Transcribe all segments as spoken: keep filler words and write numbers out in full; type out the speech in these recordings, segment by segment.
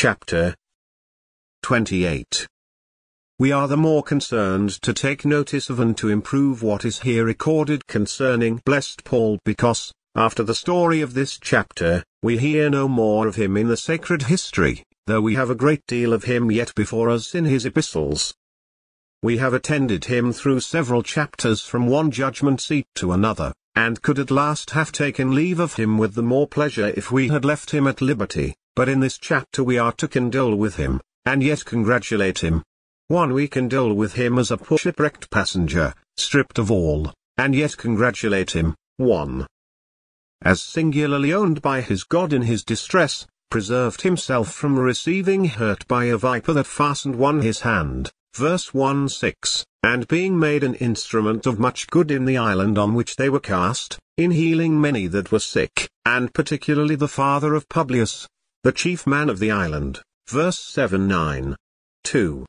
Chapter twenty-eight. We are the more concerned to take notice of and to improve what is here recorded concerning blessed Paul because, after the story of this chapter, we hear no more of him in the sacred history, though we have a great deal of him yet before us in his epistles. We have attended him through several chapters from one judgment seat to another, and could at last have taken leave of him with the more pleasure if we had left him at liberty, but in this chapter we are to condole with him, and yet congratulate him. One, we condole with him as a poor shipwrecked passenger, stripped of all, and yet congratulate him. One, as singularly owned by his God in his distress, preserved himself from receiving hurt by a viper that fastened on his hand, verse one six, and being made an instrument of much good in the island on which they were cast, in healing many that were sick, and particularly the father of Publius, the chief man of the island, verse seven nine. two.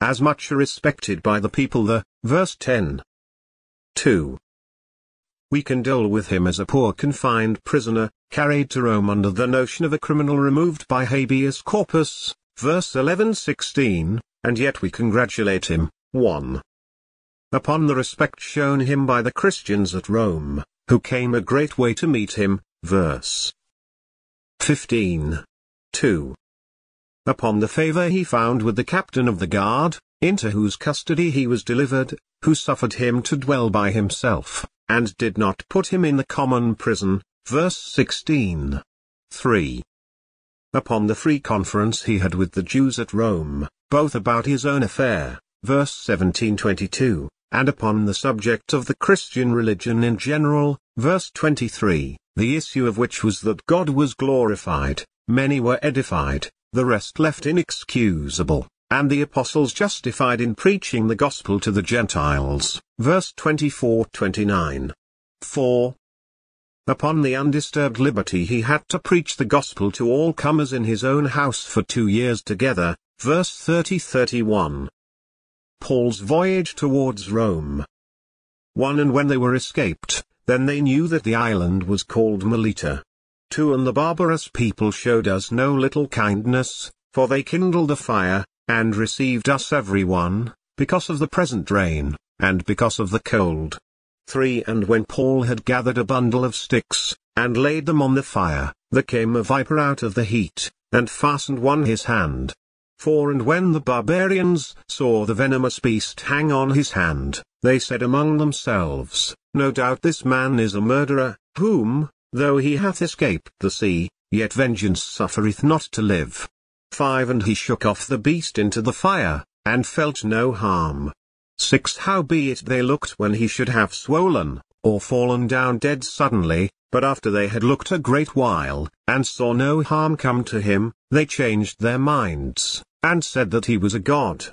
As much respected by the people the, verse ten. two. We condole with him as a poor confined prisoner, carried to Rome under the notion of a criminal removed by habeas corpus, verse eleven sixteen, and yet we congratulate him, one. Upon the respect shown him by the Christians at Rome, who came a great way to meet him, verse fifteen. two. Upon the favor he found with the captain of the guard, into whose custody he was delivered, who suffered him to dwell by himself, and did not put him in the common prison, verse sixteen. three. Upon the free conference he had with the Jews at Rome, both about his own affair, verse seventeen twenty-two, and upon the subject of the Christian religion in general, verse twenty-three, the issue of which was that God was glorified, many were edified, the rest left inexcusable, and the apostles justified in preaching the gospel to the Gentiles, verse twenty-four twenty-nine. four. Upon the undisturbed liberty he had to preach the gospel to all comers in his own house for two years together, verse thirty thirty-one. Paul's voyage towards Rome. one. And when they were escaped, then they knew that the island was called Melita. two. And the barbarous people showed us no little kindness, for they kindled a fire, and received us every one, because of the present rain, and because of the cold. three. And when Paul had gathered a bundle of sticks, and laid them on the fire, there came a viper out of the heat, and fastened on his hand. four. And when the barbarians saw the venomous beast hang on his hand, they said among themselves, No doubt this man is a murderer, whom, though he hath escaped the sea, yet vengeance suffereth not to live. five. And he shook off the beast into the fire, and felt no harm. six. Howbeit they looked when he should have swollen, or fallen down dead suddenly, but after they had looked a great while, and saw no harm come to him, they changed their minds, and said that he was a god.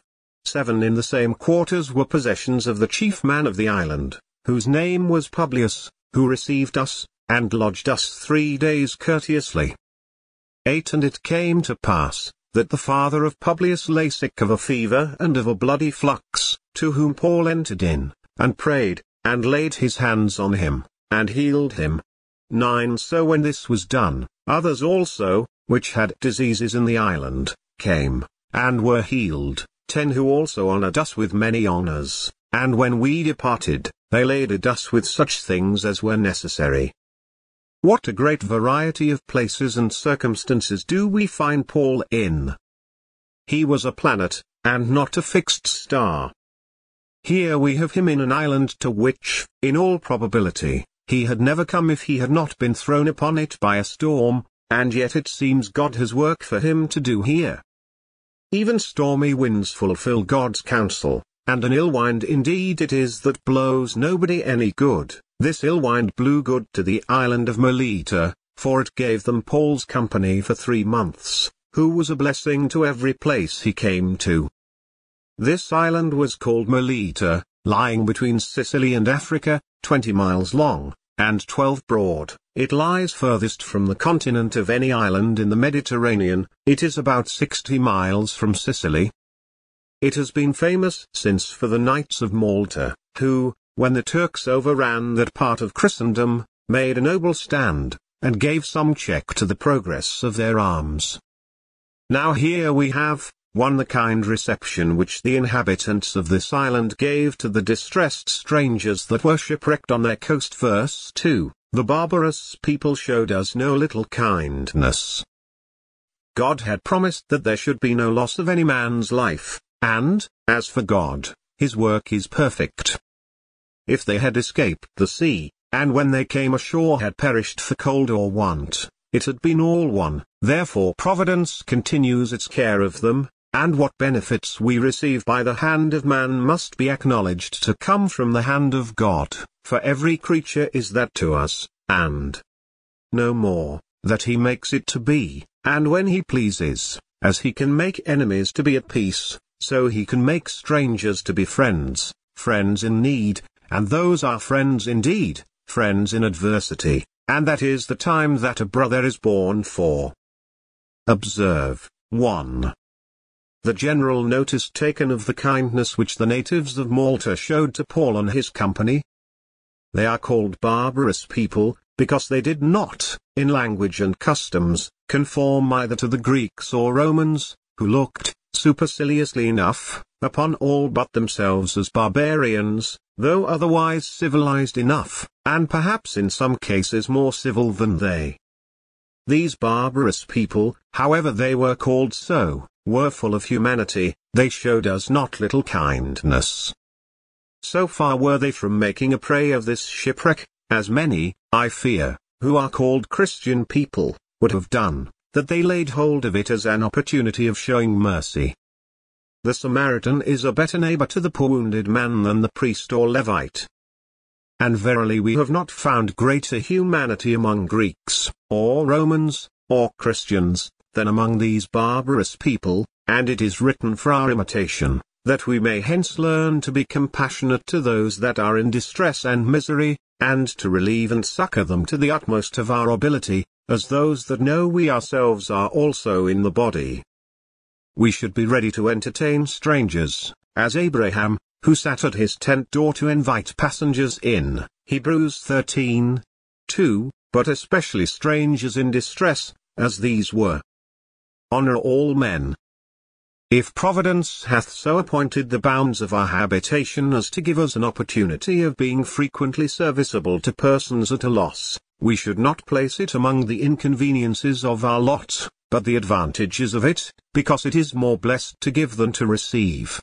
seven. In the same quarters were possessions of the chief man of the island, whose name was Publius, who received us, and lodged us three days courteously. eight. And it came to pass, that the father of Publius lay sick of a fever and of a bloody flux, to whom Paul entered in, and prayed, and laid his hands on him, and healed him. nine. So when this was done, others also, which had diseases in the island, came, and were healed. ten. Who also honoured us with many honours, and when we departed, they laded us with such things as were necessary. What a great variety of places and circumstances do we find Paul in! He was a planet, and not a fixed star. Here we have him in an island to which, in all probability, he had never come if he had not been thrown upon it by a storm, and yet it seems God has work for him to do here. Even stormy winds fulfill God's counsel, and an ill wind indeed it is that blows nobody any good. This ill wind blew good to the island of Melita, for it gave them Paul's company for three months, who was a blessing to every place he came to. This island was called Melita, lying between Sicily and Africa, twenty miles long, and twelve broad. It lies furthest from the continent of any island in the Mediterranean. It is about sixty miles from Sicily. It has been famous since for the Knights of Malta, who, when the Turks overran that part of Christendom, made a noble stand, and gave some check to the progress of their arms. Now here we have, one, the kind reception which the inhabitants of this island gave to the distressed strangers that were shipwrecked on their coast. Verse two, the barbarous people showed us no little kindness. God had promised that there should be no loss of any man's life, and, as for God, his work is perfect. If they had escaped the sea, and when they came ashore had perished for cold or want, it had been all one. Therefore providence continues its care of them, and what benefits we receive by the hand of man must be acknowledged to come from the hand of God, for every creature is that to us, and no more, that he makes it to be, and when he pleases, as he can make enemies to be at peace, so he can make strangers to be friends, friends in need, and those are friends indeed, friends in adversity, and that is the time that a brother is born for. Observe, one. The general notice taken of the kindness which the natives of Malta showed to Paul and his company. They are called barbarous people, because they did not, in language and customs, conform either to the Greeks or Romans, who looked, superciliously enough, upon all but themselves as barbarians, though otherwise civilized enough, and perhaps in some cases more civil than they. These barbarous people, however they were called so, were full of humanity, they showed us not little kindness. So far were they from making a prey of this shipwreck, as many, I fear, who are called Christian people, would have done, that they laid hold of it as an opportunity of showing mercy. The Samaritan is a better neighbor to the poor wounded man than the priest or Levite. And verily we have not found greater humanity among Greeks, or Romans, or Christians, than among these barbarous people, and it is written for our imitation, that we may hence learn to be compassionate to those that are in distress and misery, and to relieve and succour them to the utmost of our ability, as those that know we ourselves are also in the body. We should be ready to entertain strangers, as Abraham, who sat at his tent door to invite passengers in, Hebrews thirteen two, but especially strangers in distress, as these were. Honor all men. If providence hath so appointed the bounds of our habitation as to give us an opportunity of being frequently serviceable to persons at a loss, we should not place it among the inconveniences of our lot, but the advantages of it, because it is more blessed to give than to receive.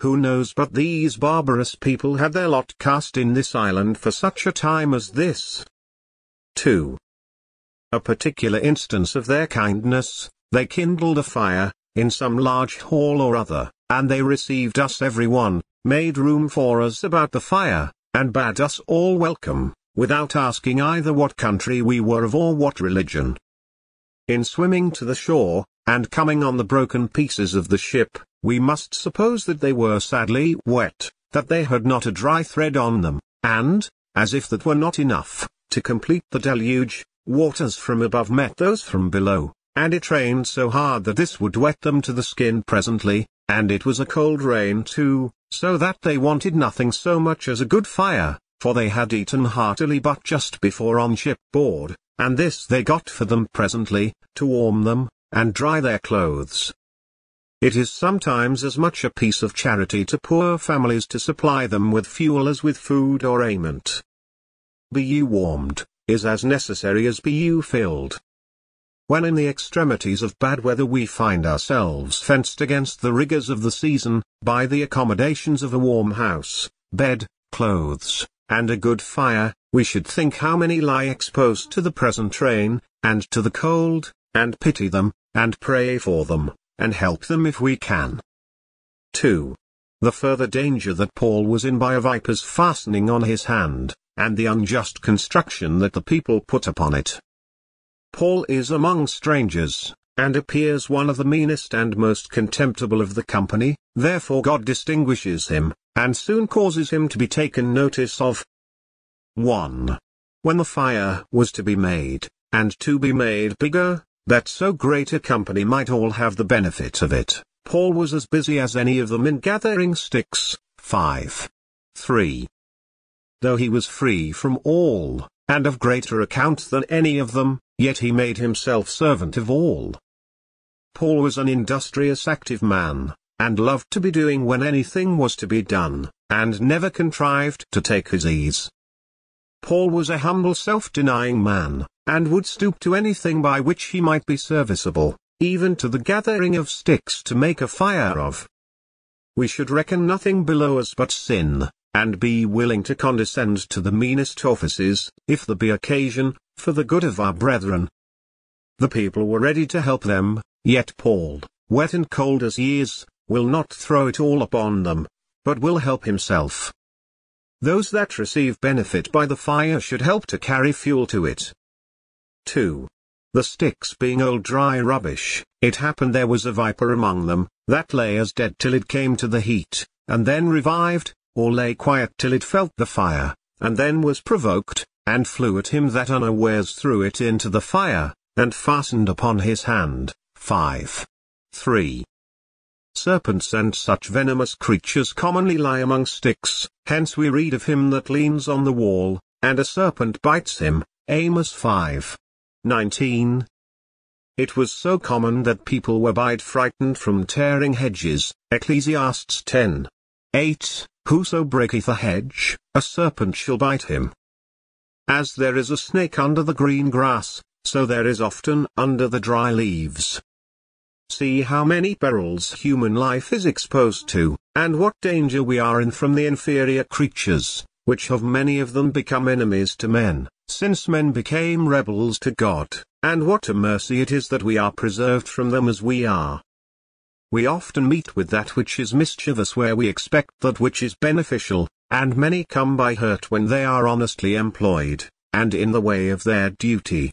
Who knows but these barbarous people had their lot cast in this island for such a time as this? two. A particular instance of their kindness, they kindled a fire, in some large hall or other, and they received us every one, made room for us about the fire, and bade us all welcome, without asking either what country we were of or what religion. In swimming to the shore, and coming on the broken pieces of the ship, we must suppose that they were sadly wet, that they had not a dry thread on them, and, as if that were not enough, to complete the deluge, waters from above met those from below, and it rained so hard that this would wet them to the skin presently, and it was a cold rain too, so that they wanted nothing so much as a good fire, for they had eaten heartily but just before on shipboard, and this they got for them presently, to warm them, and dry their clothes. It is sometimes as much a piece of charity to poor families to supply them with fuel as with food or aliment. Be you warmed, is as necessary as be you filled. When in the extremities of bad weather we find ourselves fenced against the rigours of the season, by the accommodations of a warm house, bed, clothes, and a good fire, we should think how many lie exposed to the present rain, and to the cold, and pity them, and pray for them, and help them if we can. two. The further danger that Paul was in by a viper's fastening on his hand, and the unjust construction that the people put upon it. Paul is among strangers, and appears one of the meanest and most contemptible of the company, therefore God distinguishes him, and soon causes him to be taken notice of. one. When the fire was to be made, and to be made bigger, that so great a company might all have the benefit of it, Paul was as busy as any of them in gathering sticks. five three. Though he was free from all, and of greater account than any of them, yet he made himself servant of all. Paul was an industrious, active man, and loved to be doing when anything was to be done, and never contrived to take his ease. Paul was a humble, self-denying man, and would stoop to anything by which he might be serviceable, even to the gathering of sticks to make a fire of. We should reckon nothing below us but sin, and be willing to condescend to the meanest offices, if there be occasion, for the good of our brethren. The people were ready to help them, yet Paul, wet and cold as he is, will not throw it all upon them, but will help himself. Those that receive benefit by the fire should help to carry fuel to it. two. The sticks being old dry rubbish, it happened there was a viper among them, that lay as dead till it came to the heat, and then revived, or lay quiet till it felt the fire, and then was provoked, and flew at him that unawares threw it into the fire, and fastened upon his hand. five. three. Serpents and such venomous creatures commonly lie among sticks, hence we read of him that leans on the wall, and a serpent bites him, Amos five nineteen. It was so common that people were bide frightened from tearing hedges, Ecclesiastes ten eight. Whoso breaketh a hedge, a serpent shall bite him. As there is a snake under the green grass, so there is often under the dry leaves. See how many perils human life is exposed to, and what danger we are in from the inferior creatures, which have many of them become enemies to men, since men became rebels to God, and what a mercy it is that we are preserved from them as we are. We often meet with that which is mischievous where we expect that which is beneficial, and many come by hurt when they are honestly employed, and in the way of their duty.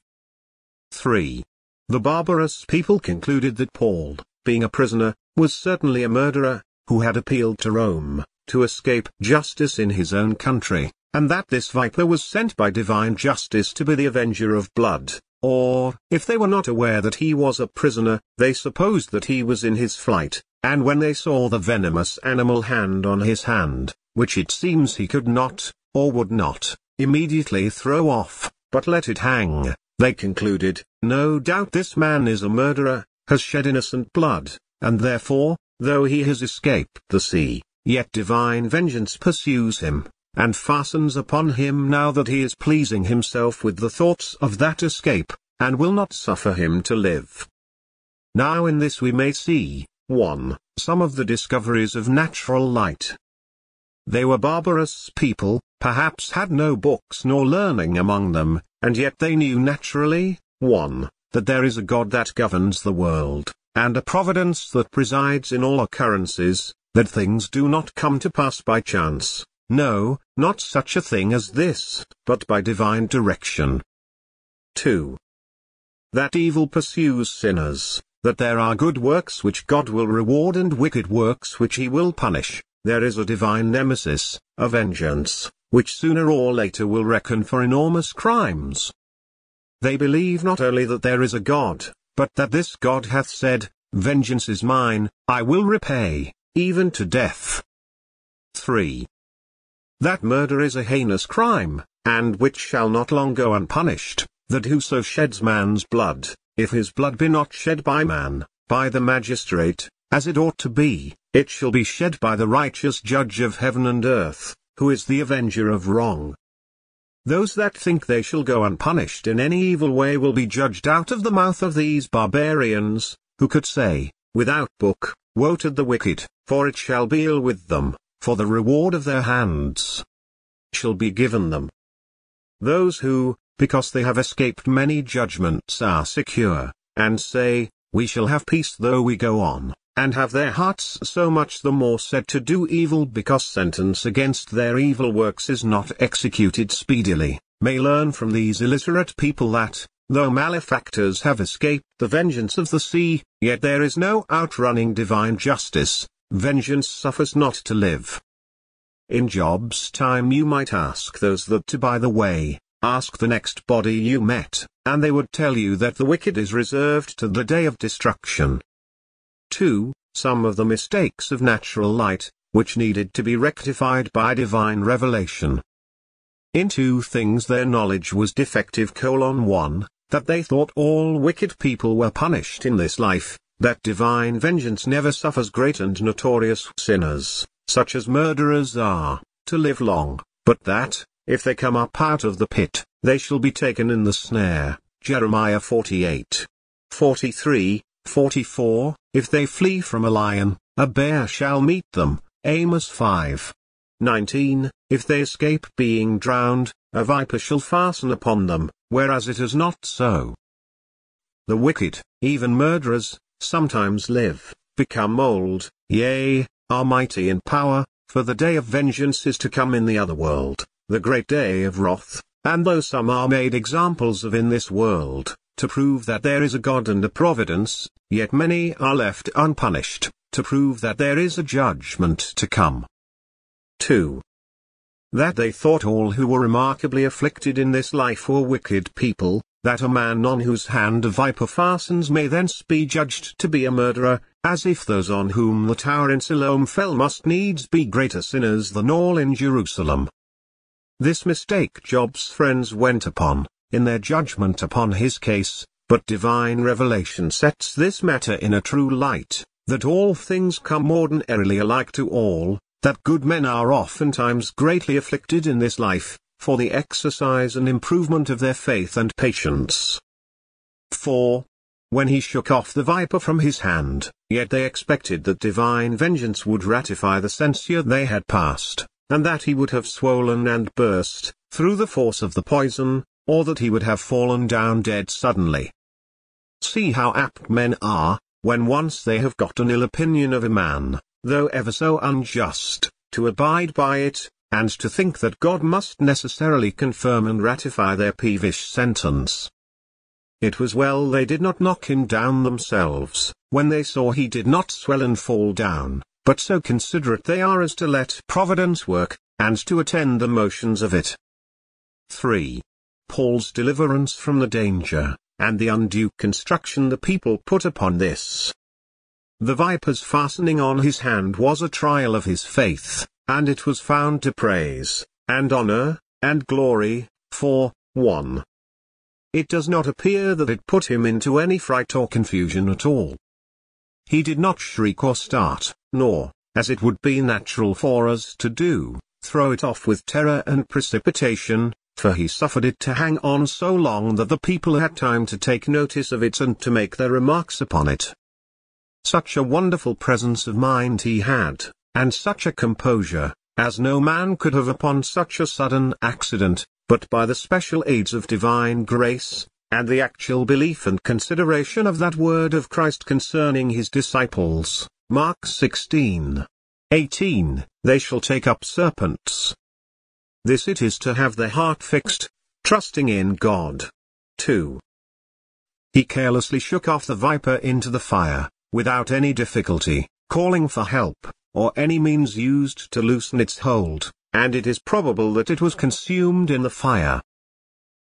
three. The barbarous people concluded that Paul, being a prisoner, was certainly a murderer, who had appealed to Rome, to escape justice in his own country, and that this viper was sent by divine justice to be the avenger of blood. Or, if they were not aware that he was a prisoner, they supposed that he was in his flight, and when they saw the venomous animal hand on his hand, which it seems he could not, or would not, immediately throw off, but let it hang, they concluded, no doubt this man is a murderer, has shed innocent blood, and therefore, though he has escaped the sea, yet divine vengeance pursues him, and fastens upon him now that he is pleasing himself with the thoughts of that escape, and will not suffer him to live. Now in this we may see, one. Some of the discoveries of natural light. They were barbarous people, perhaps had no books nor learning among them, and yet they knew naturally, one. That there is a God that governs the world, and a providence that presides in all occurrences, that things do not come to pass by chance. No, not such a thing as this, but by divine direction. two. That evil pursues sinners, that there are good works which God will reward and wicked works which he will punish, there is a divine nemesis, a vengeance, which sooner or later will reckon for enormous crimes. They believe not only that there is a God, but that this God hath said, vengeance is mine, I will repay, even to death. three. That murder is a heinous crime, and which shall not long go unpunished, that whoso sheds man's blood, if his blood be not shed by man, by the magistrate, as it ought to be, it shall be shed by the righteous judge of heaven and earth, who is the avenger of wrong. Those that think they shall go unpunished in any evil way will be judged out of the mouth of these barbarians, who could say, without book, woe to the wicked, for it shall be ill with them. For the reward of their hands shall be given them. Those who, because they have escaped many judgments, are secure, and say, we shall have peace though we go on, and have their hearts so much the more set to do evil because sentence against their evil works is not executed speedily, may learn from these illiterate people that, though malefactors have escaped the vengeance of the sea, yet there is no outrunning divine justice. Vengeance suffers not to live. In Job's time you might ask those that to by the way, ask the next body you met, and they would tell you that the wicked is reserved to the day of destruction. two. Some of the mistakes of natural light, which needed to be rectified by divine revelation. In two things their knowledge was defective: one, that they thought all wicked people were punished in this life, that divine vengeance never suffers great and notorious sinners, such as murderers are, to live long, but that, if they come up out of the pit, they shall be taken in the snare. Jeremiah forty-eight, forty-three, forty-four, if they flee from a lion, a bear shall meet them. Amos five, nineteen, if they escape being drowned, a viper shall fasten upon them, whereas it is not so. The wicked, even murderers, sometimes live, become old, yea, are mighty in power, for the day of vengeance is to come in the other world, the great day of wrath, and though some are made examples of in this world, to prove that there is a God and a providence, yet many are left unpunished, to prove that there is a judgment to come. two. That they thought all who were remarkably afflicted in this life were wicked people, that a man on whose hand a viper fastens may thence be judged to be a murderer, as if those on whom the tower in Siloam fell must needs be greater sinners than all in Jerusalem. This mistake Job's friends went upon, in their judgment upon his case, but divine revelation sets this matter in a true light, that all things come ordinarily alike to all, that good men are oftentimes greatly afflicted in this life, for the exercise and improvement of their faith and patience. four. When he shook off the viper from his hand, yet they expected that divine vengeance would ratify the censure they had passed, and that he would have swollen and burst, through the force of the poison, or that he would have fallen down dead suddenly. See how apt men are, when once they have got an ill opinion of a man, though ever so unjust, to abide by it, and to think that God must necessarily confirm and ratify their peevish sentence. It was well they did not knock him down themselves, when they saw he did not swell and fall down, but so considerate they are as to let providence work, and to attend the motions of it. three. Paul's deliverance from the danger, and the undue construction the people put upon this. The viper's fastening on his hand was a trial of his faith, and it was found to praise, and honor, and glory, for, one. It does not appear that it put him into any fright or confusion at all. He did not shriek or start, nor, as it would be natural for us to do, throw it off with terror and precipitation, for he suffered it to hang on so long that the people had time to take notice of it and to make their remarks upon it. Such a wonderful presence of mind he had, and such a composure, as no man could have upon such a sudden accident, but by the special aids of divine grace, and the actual belief and consideration of that word of Christ concerning his disciples, Mark sixteen, eighteen, they shall take up serpents. This it is to have their heart fixed, trusting in God. two. He carelessly shook off the viper into the fire, without any difficulty, calling for help, or any means used to loosen its hold, and it is probable that it was consumed in the fire.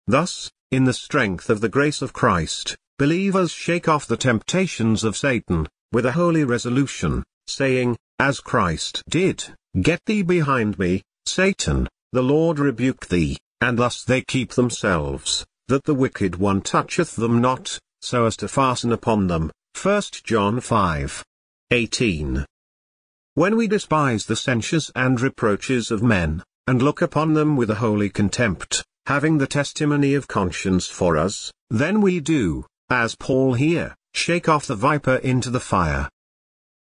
Thus, in the strength of the grace of Christ, believers shake off the temptations of Satan, with a holy resolution, saying, as Christ did, "Get thee behind me, Satan, the Lord rebuke thee," and thus they keep themselves, that the wicked one toucheth them not, so as to fasten upon them. First John five, eighteen. When we despise the censures and reproaches of men, and look upon them with a holy contempt, having the testimony of conscience for us, then we do, as Paul here, shake off the viper into the fire.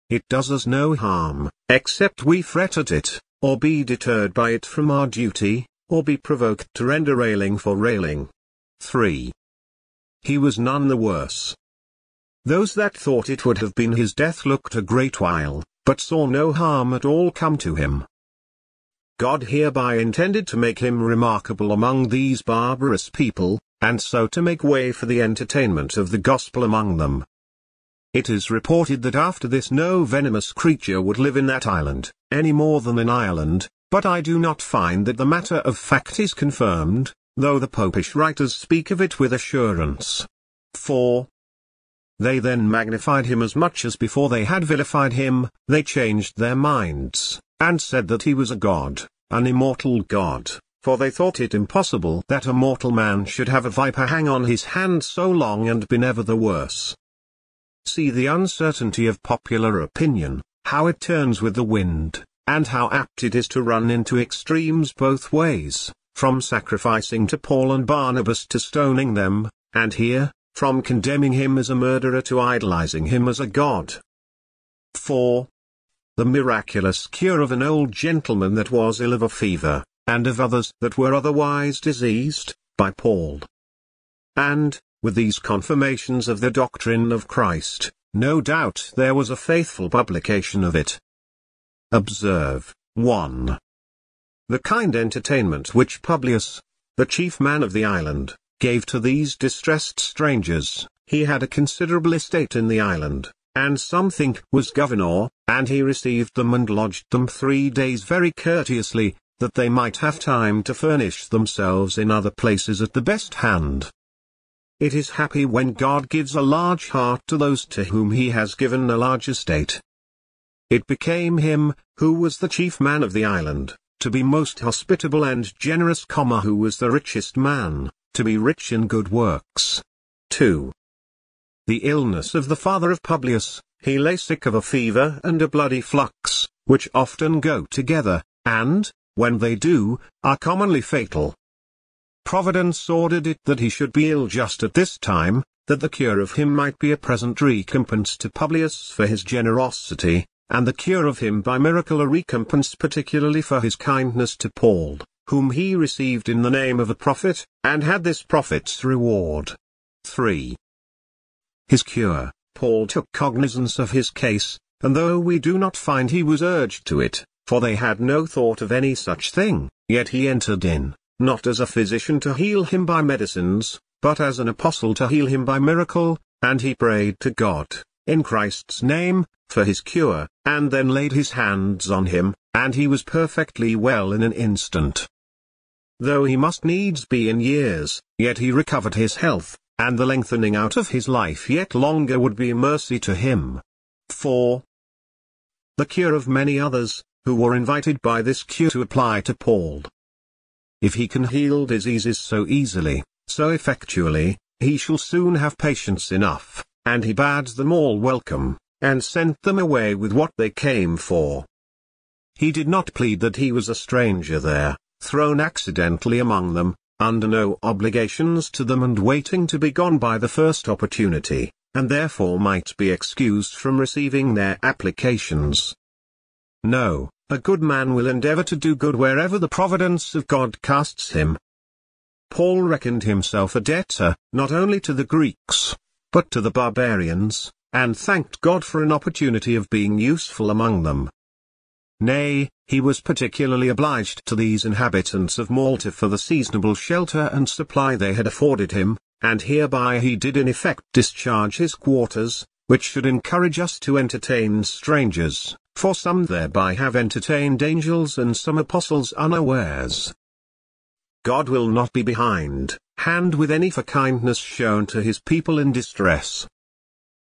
It does us no harm, except we fret at it, or be deterred by it from our duty, or be provoked to render railing for railing. three. He was none the worse. Those that thought it would have been his death looked a great while, but saw no harm at all come to him. God hereby intended to make him remarkable among these barbarous people, and so to make way for the entertainment of the gospel among them. It is reported that after this no venomous creature would live in that island, any more than in Ireland, but I do not find that the matter of fact is confirmed, though the popish writers speak of it with assurance. four. They then magnified him as much as before they had vilified him, they changed their minds, and said that he was a god, an immortal god, for they thought it impossible that a mortal man should have a viper hang on his hand so long and be never the worse. See the uncertainty of popular opinion, how it turns with the wind, and how apt it is to run into extremes both ways, from sacrificing to Paul and Barnabas to stoning them, and here, from condemning him as a murderer to idolizing him as a god. four. The miraculous cure of an old gentleman that was ill of a fever, and of others that were otherwise diseased, by Paul. And, with these confirmations of the doctrine of Christ, no doubt there was a faithful publication of it. Observe, one. The kind entertainment which Publius, the chief man of the island, gave to these distressed strangers. He had a considerable estate in the island, and some think was governor, and he received them and lodged them three days very courteously, that they might have time to furnish themselves in other places at the best hand. It is happy when God gives a large heart to those to whom he has given a large estate. It became him, who was the chief man of the island, to be most hospitable and generous, comma, who was the richest man, to be rich in good works. two. The illness of the father of Publius, he lay sick of a fever and a bloody flux, which often go together, and, when they do, are commonly fatal. Providence ordered it that he should be ill just at this time, that the cure of him might be a present recompense to Publius for his generosity, and the cure of him by miracle a recompense particularly for his kindness to Paul, whom he received in the name of a prophet, and had this prophet's reward. three. His cure, Paul took cognizance of his case, and though we do not find he was urged to it, for they had no thought of any such thing, yet he entered in, not as a physician to heal him by medicines, but as an apostle to heal him by miracle, and he prayed to God, in Christ's name, for his cure, and then laid his hands on him, and he was perfectly well in an instant. Though he must needs be in years, yet he recovered his health, and the lengthening out of his life yet longer would be mercy to him. four. The cure of many others, who were invited by this cure to apply to Paul. If he can heal diseases so easily, so effectually, he shall soon have patients enough, and he bade them all welcome, and sent them away with what they came for. He did not plead that he was a stranger there, thrown accidentally among them, under no obligations to them and waiting to be gone by the first opportunity, and therefore might be excused from receiving their applications. No. A good man will endeavor to do good wherever the providence of God casts him. Paul reckoned himself a debtor, not only to the Greeks, but to the barbarians, and thanked God for an opportunity of being useful among them. Nay, he was particularly obliged to these inhabitants of Malta for the seasonable shelter and supply they had afforded him, and hereby he did in effect discharge his quarters, which should encourage us to entertain strangers, for some thereby have entertained angels and some apostles unawares. God will not be behind hand with any for kindness shown to his people in distress.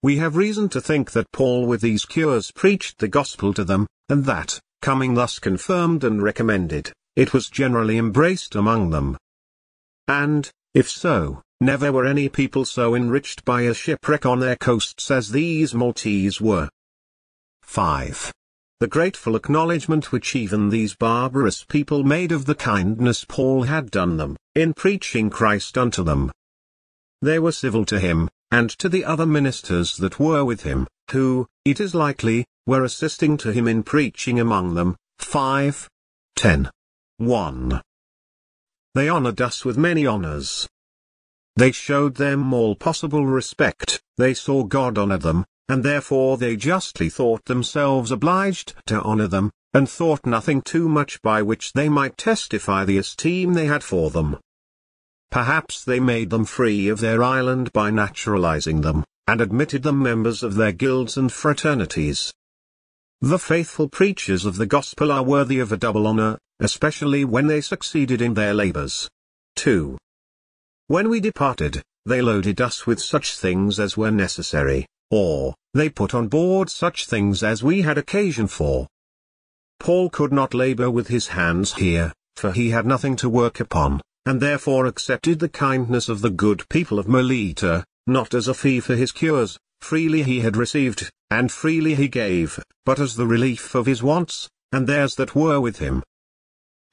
We have reason to think that Paul with these cures preached the gospel to them, and that, coming thus confirmed and recommended, it was generally embraced among them. And, if so, never were any people so enriched by a shipwreck on their coasts as these Maltese were. five. The grateful acknowledgment which even these barbarous people made of the kindness Paul had done them, in preaching Christ unto them. They were civil to him, and to the other ministers that were with him, who, it is likely, were assisting to him in preaching among them. five. ten. one. They honored us with many honors. They showed them all possible respect, they saw God honor them, and therefore they justly thought themselves obliged to honor them, and thought nothing too much by which they might testify the esteem they had for them. Perhaps they made them free of their island by naturalizing them, and admitted them members of their guilds and fraternities. The faithful preachers of the gospel are worthy of a double honor, especially when they succeeded in their labors. two. When we departed, they loaded us with such things as were necessary, or, they put on board such things as we had occasion for. Paul could not labor with his hands here, for he had nothing to work upon, and therefore accepted the kindness of the good people of Melita, not as a fee for his cures, freely he had received, and freely he gave, but as the relief of his wants, and theirs that were with him.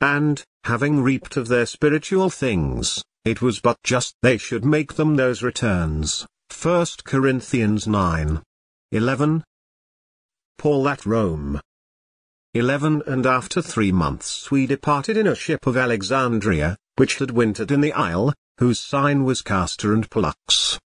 And, having reaped of their spiritual things, it was but just they should make them those returns. First Corinthians nine eleven. Paul at Rome. eleven And after three months we departed in a ship of Alexandria, which had wintered in the isle, whose sign was Castor and Pollux.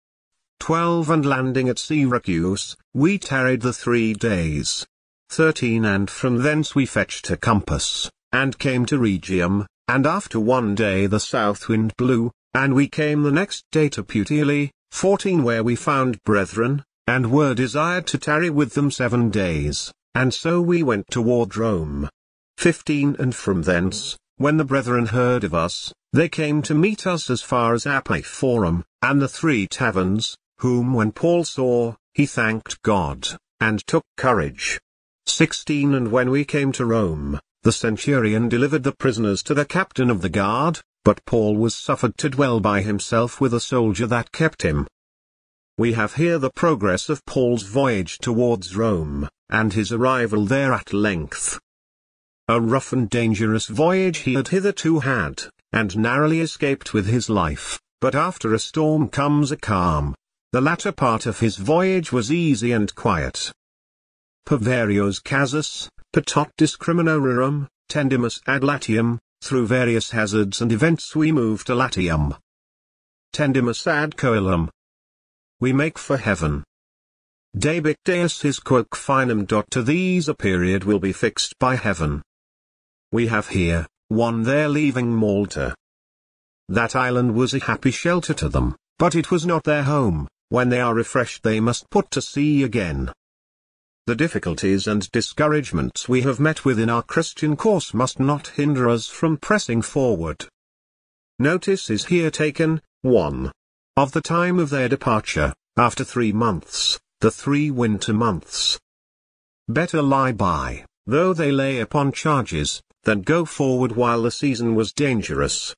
twelve And landing at Syracuse, we tarried the three days. thirteen And from thence we fetched a compass, and came to Regium, and after one day the south wind blew, and we came the next day to Puteoli. fourteen Where we found brethren, and were desired to tarry with them seven days. And so we went toward Rome. fifteen And from thence, when the brethren heard of us, they came to meet us as far as Appii Forum, and the three taverns, whom when Paul saw, he thanked God, and took courage. sixteen And when we came to Rome, the centurion delivered the prisoners to the captain of the guard, but Paul was suffered to dwell by himself with a soldier that kept him. We have here the progress of Paul's voyage towards Rome, and his arrival there at length. A rough and dangerous voyage he had hitherto had, and narrowly escaped with his life, but after a storm comes a calm. The latter part of his voyage was easy and quiet. Perverio's casus, patot discriminarum, tendimus ad Latium. Through various hazards and events we move to Latium. Tendimus ad Coelum. We make for heaven. Debit deus is quoque finum. To these a period will be fixed by heaven. We have here, one there leaving Malta. That island was a happy shelter to them, but it was not their home. When they are refreshed they must put to sea again. The difficulties and discouragements we have met with in our Christian course must not hinder us from pressing forward. Notice is here taken, one. Of the time of their departure, after three months, the three winter months. Better lie by, though they lay upon charges, than go forward while the season was dangerous.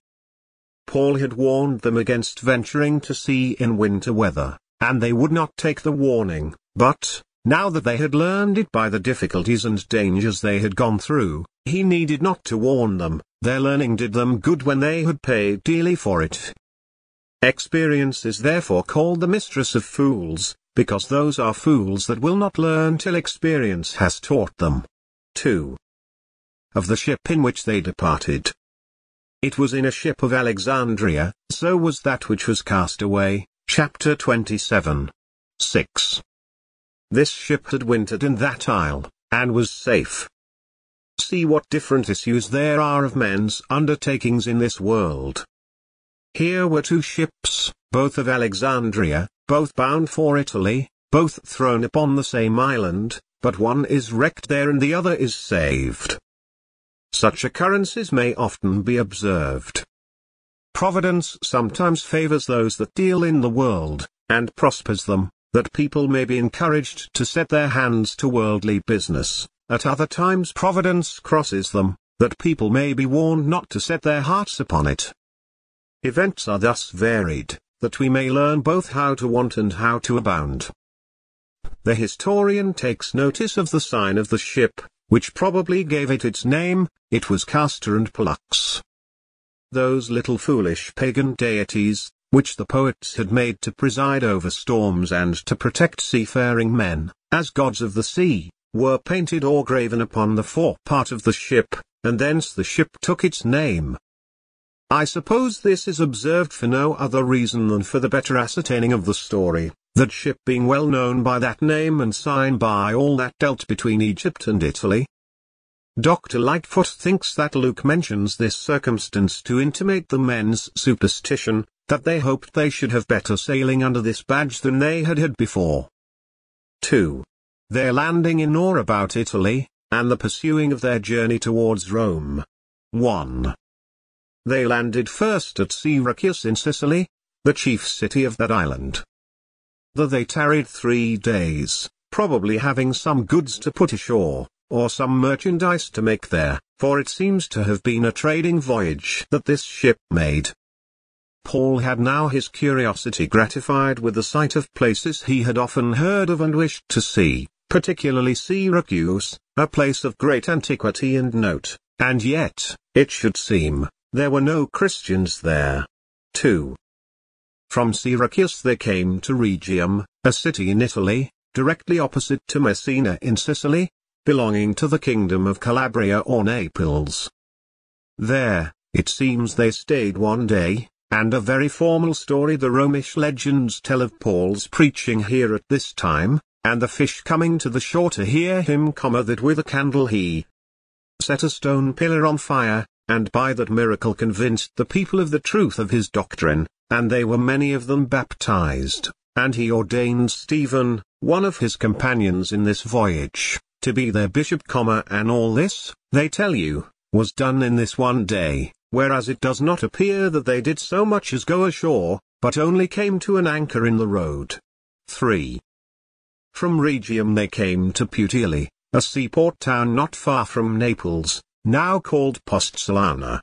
Paul had warned them against venturing to sea in winter weather, and they would not take the warning, but, now that they had learned it by the difficulties and dangers they had gone through, he needed not to warn them. Their learning did them good when they had paid dearly for it. Experience is therefore called the mistress of fools, because those are fools that will not learn till experience has taught them. two. Of the ship in which they departed. It was in a ship of Alexandria, so was that which was cast away, chapter twenty-seven. six. This ship had wintered in that isle, and was safe. See what different issues there are of men's undertakings in this world. Here were two ships, both of Alexandria, both bound for Italy, both thrown upon the same island, but one is wrecked there and the other is saved. Such occurrences may often be observed. Providence sometimes favors those that deal in the world, and prospers them, that people may be encouraged to set their hands to worldly business; at other times Providence crosses them, that people may be warned not to set their hearts upon it. Events are thus varied, that we may learn both how to want and how to abound. The historian takes notice of the sign of the ship, which probably gave it its name. It was Castor and Pollux. Those little foolish pagan deities, which the poets had made to preside over storms and to protect seafaring men, as gods of the sea, were painted or graven upon the forepart of the ship, and thence the ship took its name. I suppose this is observed for no other reason than for the better ascertaining of the story, that ship being well known by that name and sign by all that dealt between Egypt and Italy. Doctor Lightfoot thinks that Luke mentions this circumstance to intimate the men's superstition, that they hoped they should have better sailing under this badge than they had had before. two. Their landing in or about Italy, and the pursuing of their journey towards Rome. one. They landed first at Syracuse in Sicily, the chief city of that island. There they tarried three days, probably having some goods to put ashore, or some merchandise to make there, for it seems to have been a trading voyage that this ship made. Paul had now his curiosity gratified with the sight of places he had often heard of and wished to see, particularly Syracuse, a place of great antiquity and note, and yet, it should seem, there were no Christians there. two. From Syracuse they came to Regium, a city in Italy, directly opposite to Messina in Sicily, belonging to the kingdom of Calabria or Naples. There, it seems they stayed one day, and a very formal story the Romish legends tell of Paul's preaching here at this time, and the fish coming to the shore to hear him, comma, that with a candle he set a stone pillar on fire, and by that miracle convinced the people of the truth of his doctrine, and they were many of them baptized, and he ordained Stephen, one of his companions in this voyage, to be their bishop, comma, and all this, they tell you, was done in this one day, whereas it does not appear that they did so much as go ashore, but only came to an anchor in the road. three. From Regium they came to Puteoli, a seaport town not far from Naples, now called Postalana.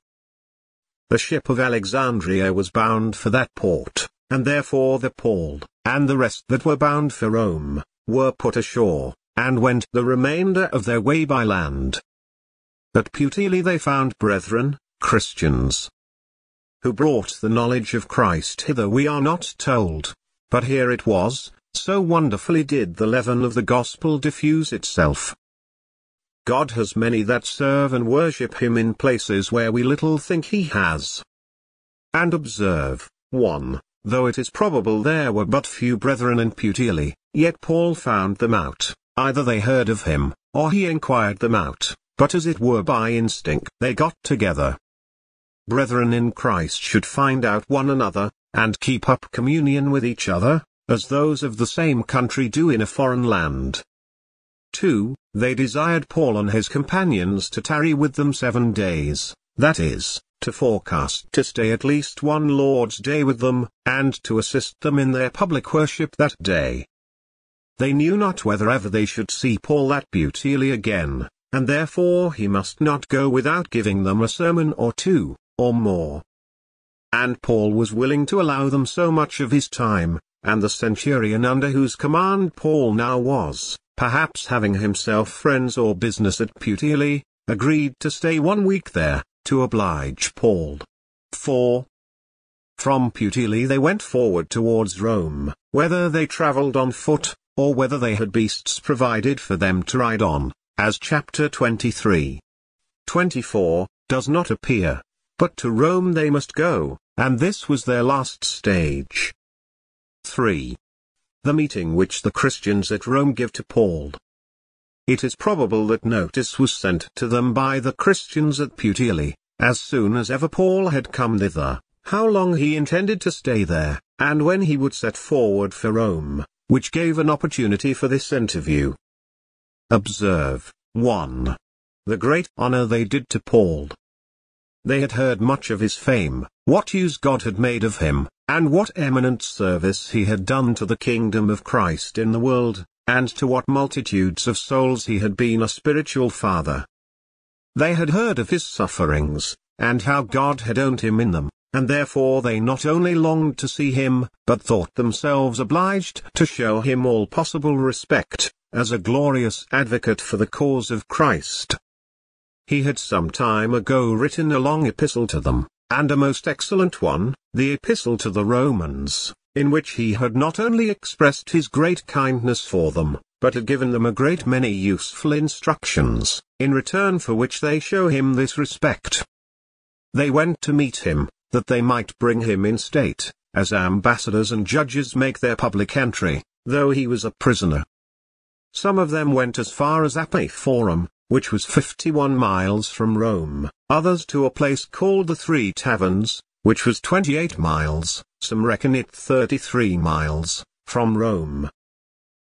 The ship of Alexandria was bound for that port, and therefore the Paul, and the rest that were bound for Rome, were put ashore, and went the remainder of their way by land. At Puteoli they found brethren, Christians, who brought the knowledge of Christ hither, we are not told, but here it was, so wonderfully did the leaven of the gospel diffuse itself. God has many that serve and worship him in places where we little think he has. And observe, one. Though it is probable there were but few brethren in Puteoli, yet Paul found them out, either they heard of him, or he inquired them out, but as it were by instinct they got together. Brethren in Christ should find out one another, and keep up communion with each other, as those of the same country do in a foreign land. two. They desired Paul and his companions to tarry with them seven days, that is, to forecast to stay at least one Lord's day with them, and to assist them in their public worship that day. They knew not whether ever they should see Paul at Puteoli again, and therefore he must not go without giving them a sermon or two, or more. And Paul was willing to allow them so much of his time, and the centurion under whose command Paul now was, perhaps having himself friends or business at Puteoli, agreed to stay one week there, to oblige Paul. four. From Puteoli they went forward towards Rome, whether they travelled on foot, or whether they had beasts provided for them to ride on, as chapter twenty-three, twenty-four, does not appear, but to Rome they must go, and this was their last stage. three. The meeting which the Christians at Rome give to Paul. It is probable that notice was sent to them by the Christians at Puteoli, as soon as ever Paul had come thither, how long he intended to stay there, and when he would set forward for Rome, which gave an opportunity for this interview. Observe, one. The great honor they did to Paul. They had heard much of his fame, what use God had made of him, and what eminent service he had done to the kingdom of Christ in the world, and to what multitudes of souls he had been a spiritual father. They had heard of his sufferings, and how God had owned him in them, and therefore they not only longed to see him, but thought themselves obliged to show him all possible respect, as a glorious advocate for the cause of Christ. He had some time ago written a long epistle to them, and a most excellent one, the Epistle to the Romans, in which he had not only expressed his great kindness for them, but had given them a great many useful instructions, in return for which they show him this respect. They went to meet him, that they might bring him in state, as ambassadors and judges make their public entry, though he was a prisoner. Some of them went as far as Appii Forum, which was fifty-one miles from Rome, others to a place called the Three Taverns, which was twenty-eight miles, some reckon it thirty-three miles, from Rome.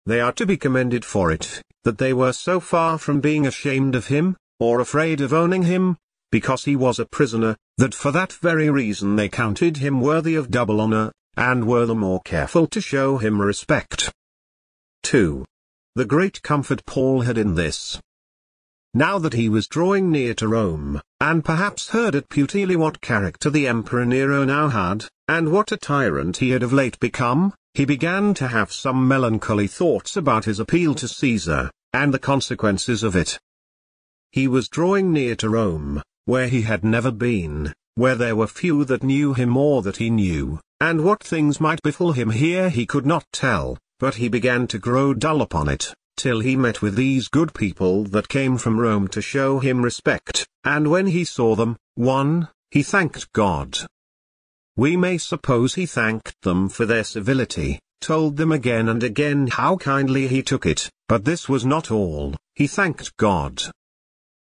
They are to be commended for it, that they were so far from being ashamed of him, or afraid of owning him, because he was a prisoner, that for that very reason they counted him worthy of double honor, and were the more careful to show him respect. two. The great comfort Paul had in this. Now that he was drawing near to Rome, and perhaps heard at Puteoli what character the Emperor Nero now had, and what a tyrant he had of late become, he began to have some melancholy thoughts about his appeal to Caesar, and the consequences of it. He was drawing near to Rome, where he had never been, where there were few that knew him or that he knew, and what things might befall him here he could not tell, but he began to grow dull upon it, till he met with these good people that came from Rome to show him respect, and when he saw them, one, he thanked God. We may suppose he thanked them for their civility, told them again and again how kindly he took it, but this was not all, he thanked God.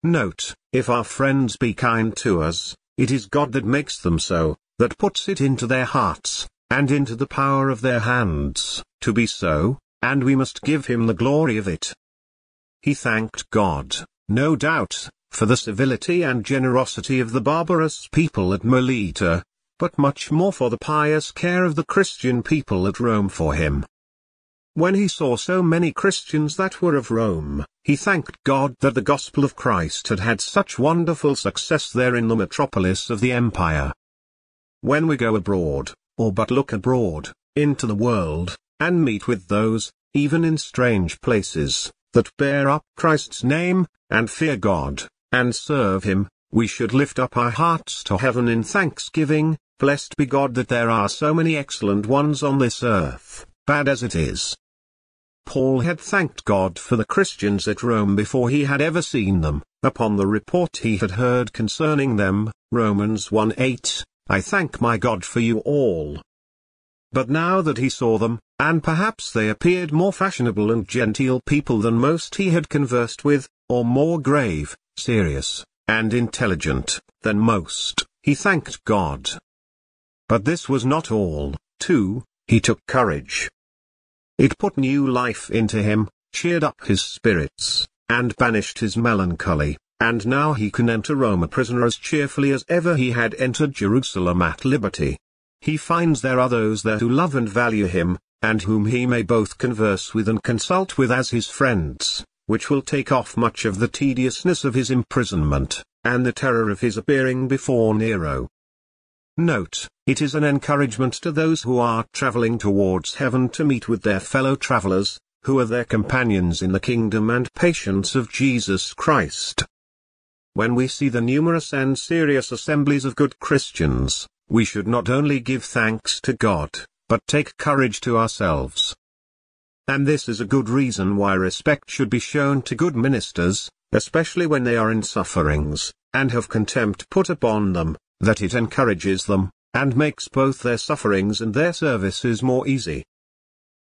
Note, if our friends be kind to us, it is God that makes them so, that puts it into their hearts, and into the power of their hands, to be so, and we must give him the glory of it. He thanked God, no doubt, for the civility and generosity of the barbarous people at Melita, but much more for the pious care of the Christian people at Rome for him. When he saw so many Christians that were of Rome, he thanked God that the gospel of Christ had had such wonderful success there in the metropolis of the empire. When we go abroad, or but look abroad, into the world, and meet with those, even in strange places, that bear up Christ's name, and fear God, and serve him, we should lift up our hearts to heaven in thanksgiving. Blessed be God that there are so many excellent ones on this earth, bad as it is. Paul had thanked God for the Christians at Rome before he had ever seen them, upon the report he had heard concerning them, Romans one eight, I thank my God for you all. But now that he saw them, and perhaps they appeared more fashionable and genteel people than most he had conversed with, or more grave, serious, and intelligent, than most, he thanked God. But this was not all, too, he took courage. It put new life into him, cheered up his spirits, and banished his melancholy, and now he can enter Rome a prisoner as cheerfully as ever he had entered Jerusalem at liberty. He finds there are those there who love and value him, and whom he may both converse with and consult with as his friends, which will take off much of the tediousness of his imprisonment, and the terror of his appearing before Nero. Note, it is an encouragement to those who are traveling towards heaven to meet with their fellow travelers, who are their companions in the kingdom and patience of Jesus Christ. When we see the numerous and serious assemblies of good Christians, we should not only give thanks to God, but take courage to ourselves. And this is a good reason why respect should be shown to good ministers, especially when they are in sufferings, and have contempt put upon them, that it encourages them, and makes both their sufferings and their services more easy.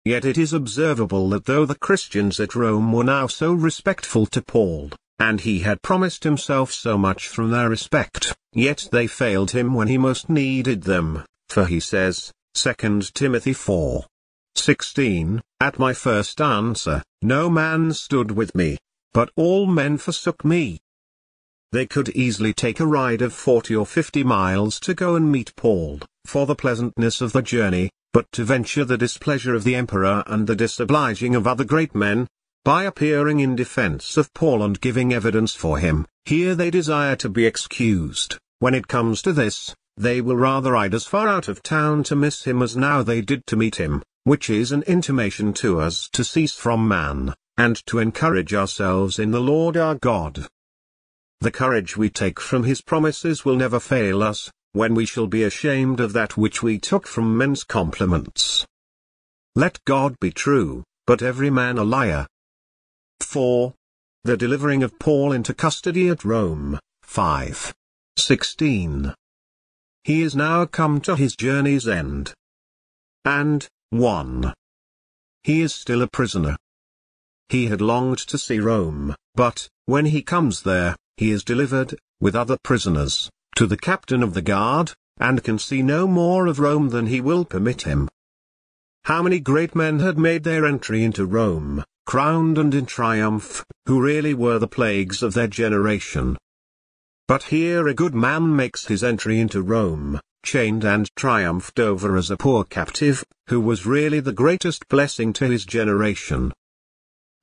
Yet it is observable that though the Christians at Rome were now so respectful to Paul, and he had promised himself so much from their respect, yet they failed him when he most needed them, for he says, Second Timothy four sixteen, at my first answer, no man stood with me, but all men forsook me. They could easily take a ride of forty or fifty miles to go and meet Paul, for the pleasantness of the journey, but to venture the displeasure of the emperor and the disobliging of other great men, by appearing in defense of Paul and giving evidence for him, here they desire to be excused. When it comes to this, they will rather ride as far out of town to miss him as now they did to meet him, which is an intimation to us to cease from man, and to encourage ourselves in the Lord our God. The courage we take from his promises will never fail us, when we shall be ashamed of that which we took from men's compliments. Let God be true, but every man a liar. four. The delivering of Paul into custody at Rome, five sixteen. He is now come to his journey's end. And, one. He is still a prisoner. He had longed to see Rome, but, when he comes there, he is delivered, with other prisoners, to the captain of the guard, and can see no more of Rome than he will permit him. How many great men had made their entry into Rome, crowned and in triumph, who really were the plagues of their generation. But here a good man makes his entry into Rome, chained and triumphed over as a poor captive, who was really the greatest blessing to his generation.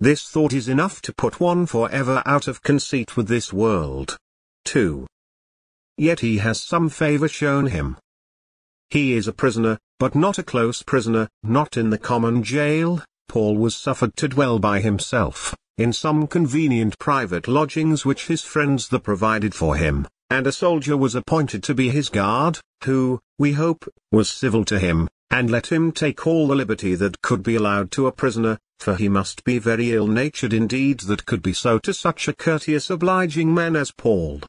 This thought is enough to put one forever out of conceit with this world. two. Yet he has some favor shown him. He is a prisoner, but not a close prisoner, not in the common jail. Paul was suffered to dwell by himself, in some convenient private lodgings which his friends the provided for him, and a soldier was appointed to be his guard, who, we hope, was civil to him, and let him take all the liberty that could be allowed to a prisoner, for he must be very ill-natured indeed that could be so to such a courteous obliging man as Paul.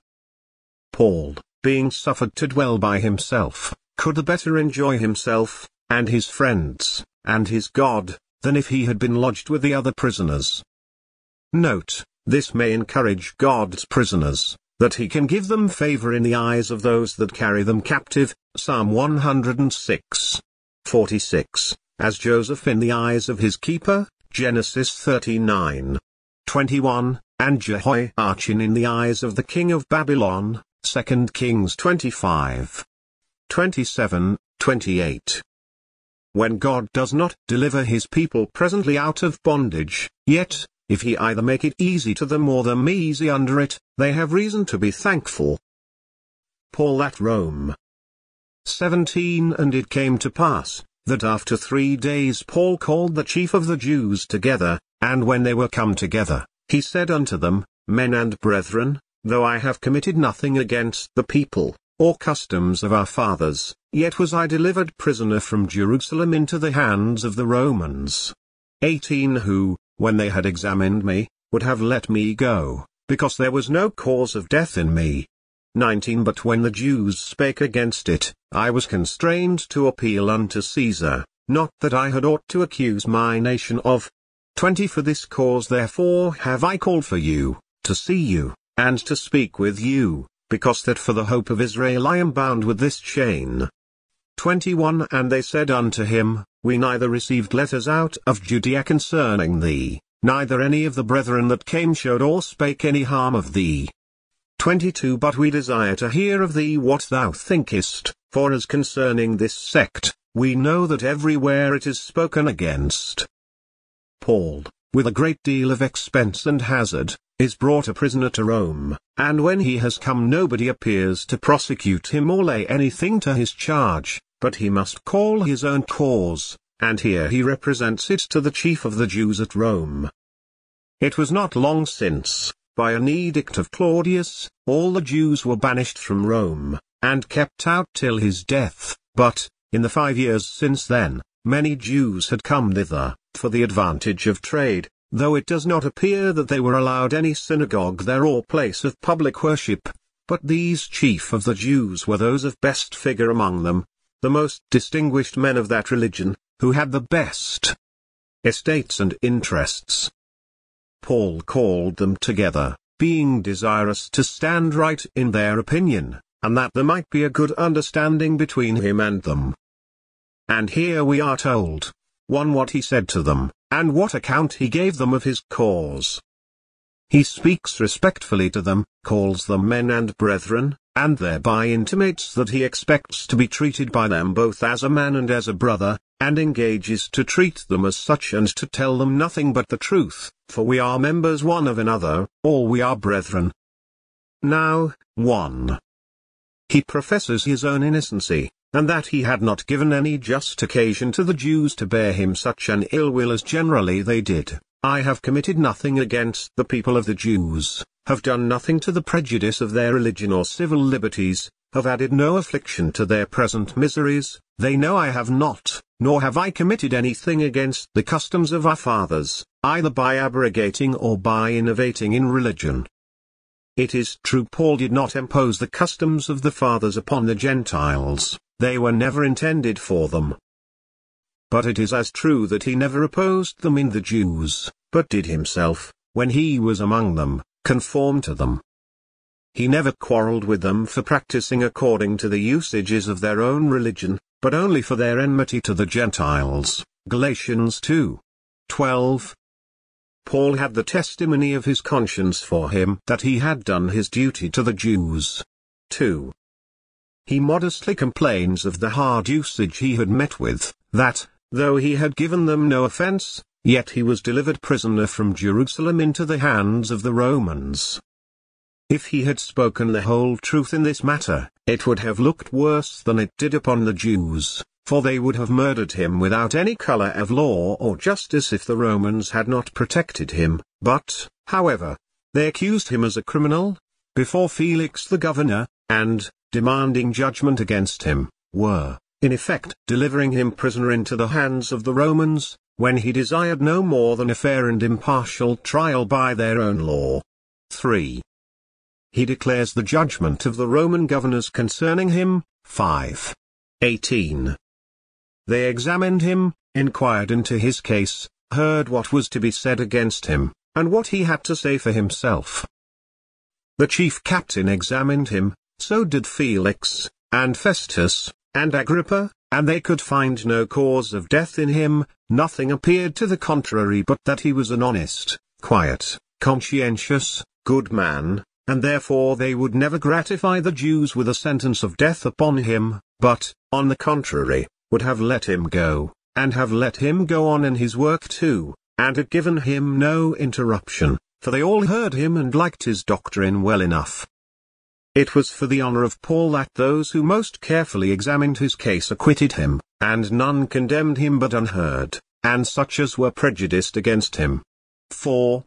Paul, being suffered to dwell by himself, could the better enjoy himself, and his friends, and his God, than if he had been lodged with the other prisoners. Note, this may encourage God's prisoners, that he can give them favor in the eyes of those that carry them captive, Psalm one hundred six, forty-six, as Joseph in the eyes of his keeper, Genesis thirty-nine, twenty-one, and Jehoiachin in the eyes of the king of Babylon, Second Kings twenty-five, twenty-seven, twenty-eight. When God does not deliver his people presently out of bondage, yet, if he either make it easy to them or them easy under it, they have reason to be thankful. Paul at Rome. seventeen And it came to pass, that after three days Paul called the chief of the Jews together, and when they were come together, he said unto them, Men and brethren, though I have committed nothing against the people, or customs of our fathers, yet was I delivered prisoner from Jerusalem into the hands of the Romans. eighteen Who, when they had examined me, would have let me go, because there was no cause of death in me. nineteen But when the Jews spake against it, I was constrained to appeal unto Caesar, not that I had ought to accuse my nation of. twenty For this cause therefore have I called for you, to see you, and to speak with you, because that for the hope of Israel I am bound with this chain. twenty-one And they said unto him, We neither received letters out of Judea concerning thee, neither any of the brethren that came showed or spake any harm of thee. twenty-two But we desire to hear of thee what thou thinkest, for as concerning this sect, we know that everywhere it is spoken against. Paul, with a great deal of expense and hazard, is brought a prisoner to Rome, and when he has come nobody appears to prosecute him or lay anything to his charge, but he must call his own cause, and here he represents it to the chief of the Jews at Rome. It was not long since, by an edict of Claudius, all the Jews were banished from Rome, and kept out till his death, but, in the five years since then, many Jews had come thither, for the advantage of trade, though it does not appear that they were allowed any synagogue there or place of public worship, but these chief of the Jews were those of best figure among them, the most distinguished men of that religion, who had the best estates and interests. Paul called them together, being desirous to stand right in their opinion, and that there might be a good understanding between him and them. And here we are told, one what he said to them, and what account he gave them of his cause. He speaks respectfully to them, calls them men and brethren, and thereby intimates that he expects to be treated by them both as a man and as a brother, and engages to treat them as such and to tell them nothing but the truth, for we are members one of another, all we are brethren. Now, one. He professes his own innocency, and that he had not given any just occasion to the Jews to bear him such an ill will as generally they did. I have committed nothing against the people of the Jews, have done nothing to the prejudice of their religion or civil liberties, have added no affliction to their present miseries, they know I have not, nor have I committed anything against the customs of our fathers, either by abrogating or by innovating in religion. It is true Paul did not impose the customs of the fathers upon the Gentiles. They were never intended for them. But it is as true that he never opposed them in the Jews, but did himself, when he was among them, conform to them. He never quarreled with them for practicing according to the usages of their own religion, but only for their enmity to the Gentiles. Galatians two, twelve. Paul had the testimony of his conscience for him that he had done his duty to the Jews. two. He modestly complains of the hard usage he had met with, that, though he had given them no offense, yet he was delivered prisoner from Jerusalem into the hands of the Romans. If he had spoken the whole truth in this matter, it would have looked worse than it did upon the Jews, for they would have murdered him without any color of law or justice if the Romans had not protected him. But, however, they accused him as a criminal, before Felix the governor, and, demanding judgment against him, were, in effect, delivering him prisoner into the hands of the Romans, when he desired no more than a fair and impartial trial by their own law. three. He declares the judgment of the Roman governors concerning him. five eighteen. They examined him, inquired into his case, heard what was to be said against him, and what he had to say for himself. The chief captain examined him, so did Felix, and Festus, and Agrippa, and they could find no cause of death in him. Nothing appeared to the contrary but that he was an honest, quiet, conscientious, good man, and therefore they would never gratify the Jews with a sentence of death upon him, but, on the contrary, would have let him go, and have let him go on in his work too, and had given him no interruption, for they all heard him and liked his doctrine well enough. It was for the honor of Paul that those who most carefully examined his case acquitted him, and none condemned him but unheard, and such as were prejudiced against him. four.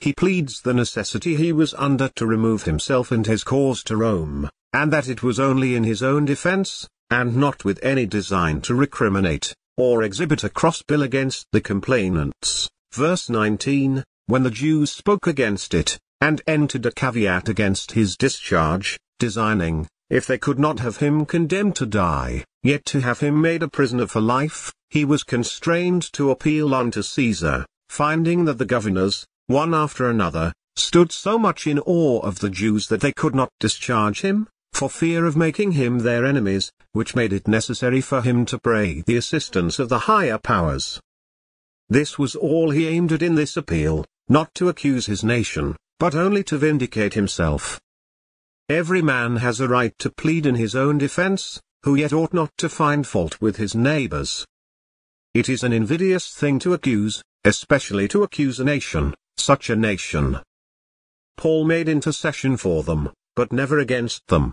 He pleads the necessity he was under to remove himself and his cause to Rome, and that it was only in his own defense, and not with any design to recriminate, or exhibit a cross-bill against the complainants. Verse nineteen, when the Jews spoke against it, and entered a caveat against his discharge, designing, if they could not have him condemned to die, yet to have him made a prisoner for life, he was constrained to appeal unto Caesar, finding that the governors, one after another, stood so much in awe of the Jews that they could not discharge him, for fear of making him their enemies, which made it necessary for him to pray the assistance of the higher powers. This was all he aimed at in this appeal, not to accuse his nation, but only to vindicate himself. Every man has a right to plead in his own defense, who yet ought not to find fault with his neighbors. It is an invidious thing to accuse, especially to accuse a nation, such a nation. Paul made intercession for them, but never against them.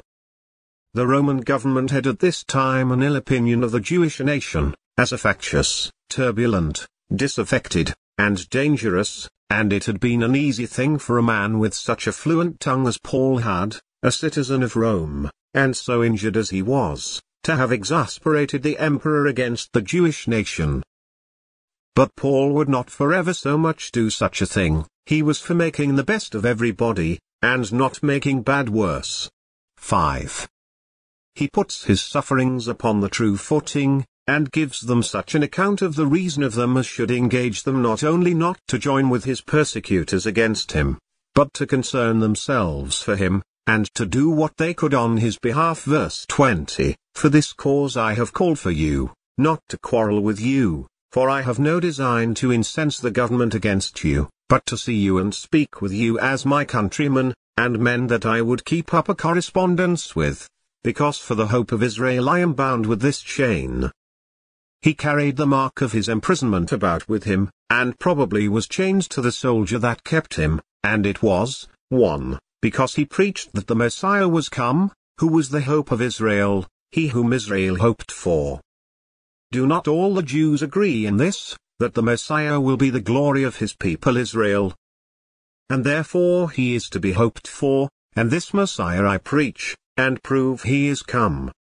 The Roman government had at this time an ill opinion of the Jewish nation, as a factious, turbulent, disaffected, and dangerous, and it had been an easy thing for a man with such a fluent tongue as Paul had, a citizen of Rome, and so injured as he was, to have exasperated the emperor against the Jewish nation. But Paul would not forever so much do such a thing. He was for making the best of everybody, and not making bad worse. five. He puts his sufferings upon the true footing, and gives them such an account of the reason of them as should engage them not only not to join with his persecutors against him, but to concern themselves for him, and to do what they could on his behalf. Verse twenty, for this cause I have called for you, not to quarrel with you. For I have no design to incense the government against you, but to see you and speak with you as my countrymen, and men that I would keep up a correspondence with, because for the hope of Israel I am bound with this chain. He carried the mark of his imprisonment about with him, and probably was chained to the soldier that kept him, and it was, one, because he preached that the Messiah was come, who was the hope of Israel, he whom Israel hoped for. Do not all the Jews agree in this, that the Messiah will be the glory of his people Israel? And therefore he is to be hoped for, and this Messiah I preach, and prove he is come.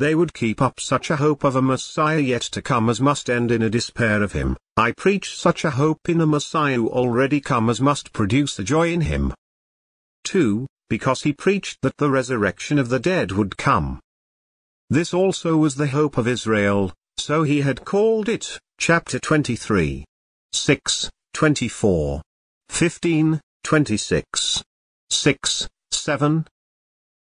They would keep up such a hope of a Messiah yet to come as must end in a despair of him. I preach such a hope in a Messiah who already come as must produce a joy in him. two. Because he preached that the resurrection of the dead would come. This also was the hope of Israel, so he had called it, chapter twenty-three. six, twenty-four. fifteen, twenty-six. six, seven.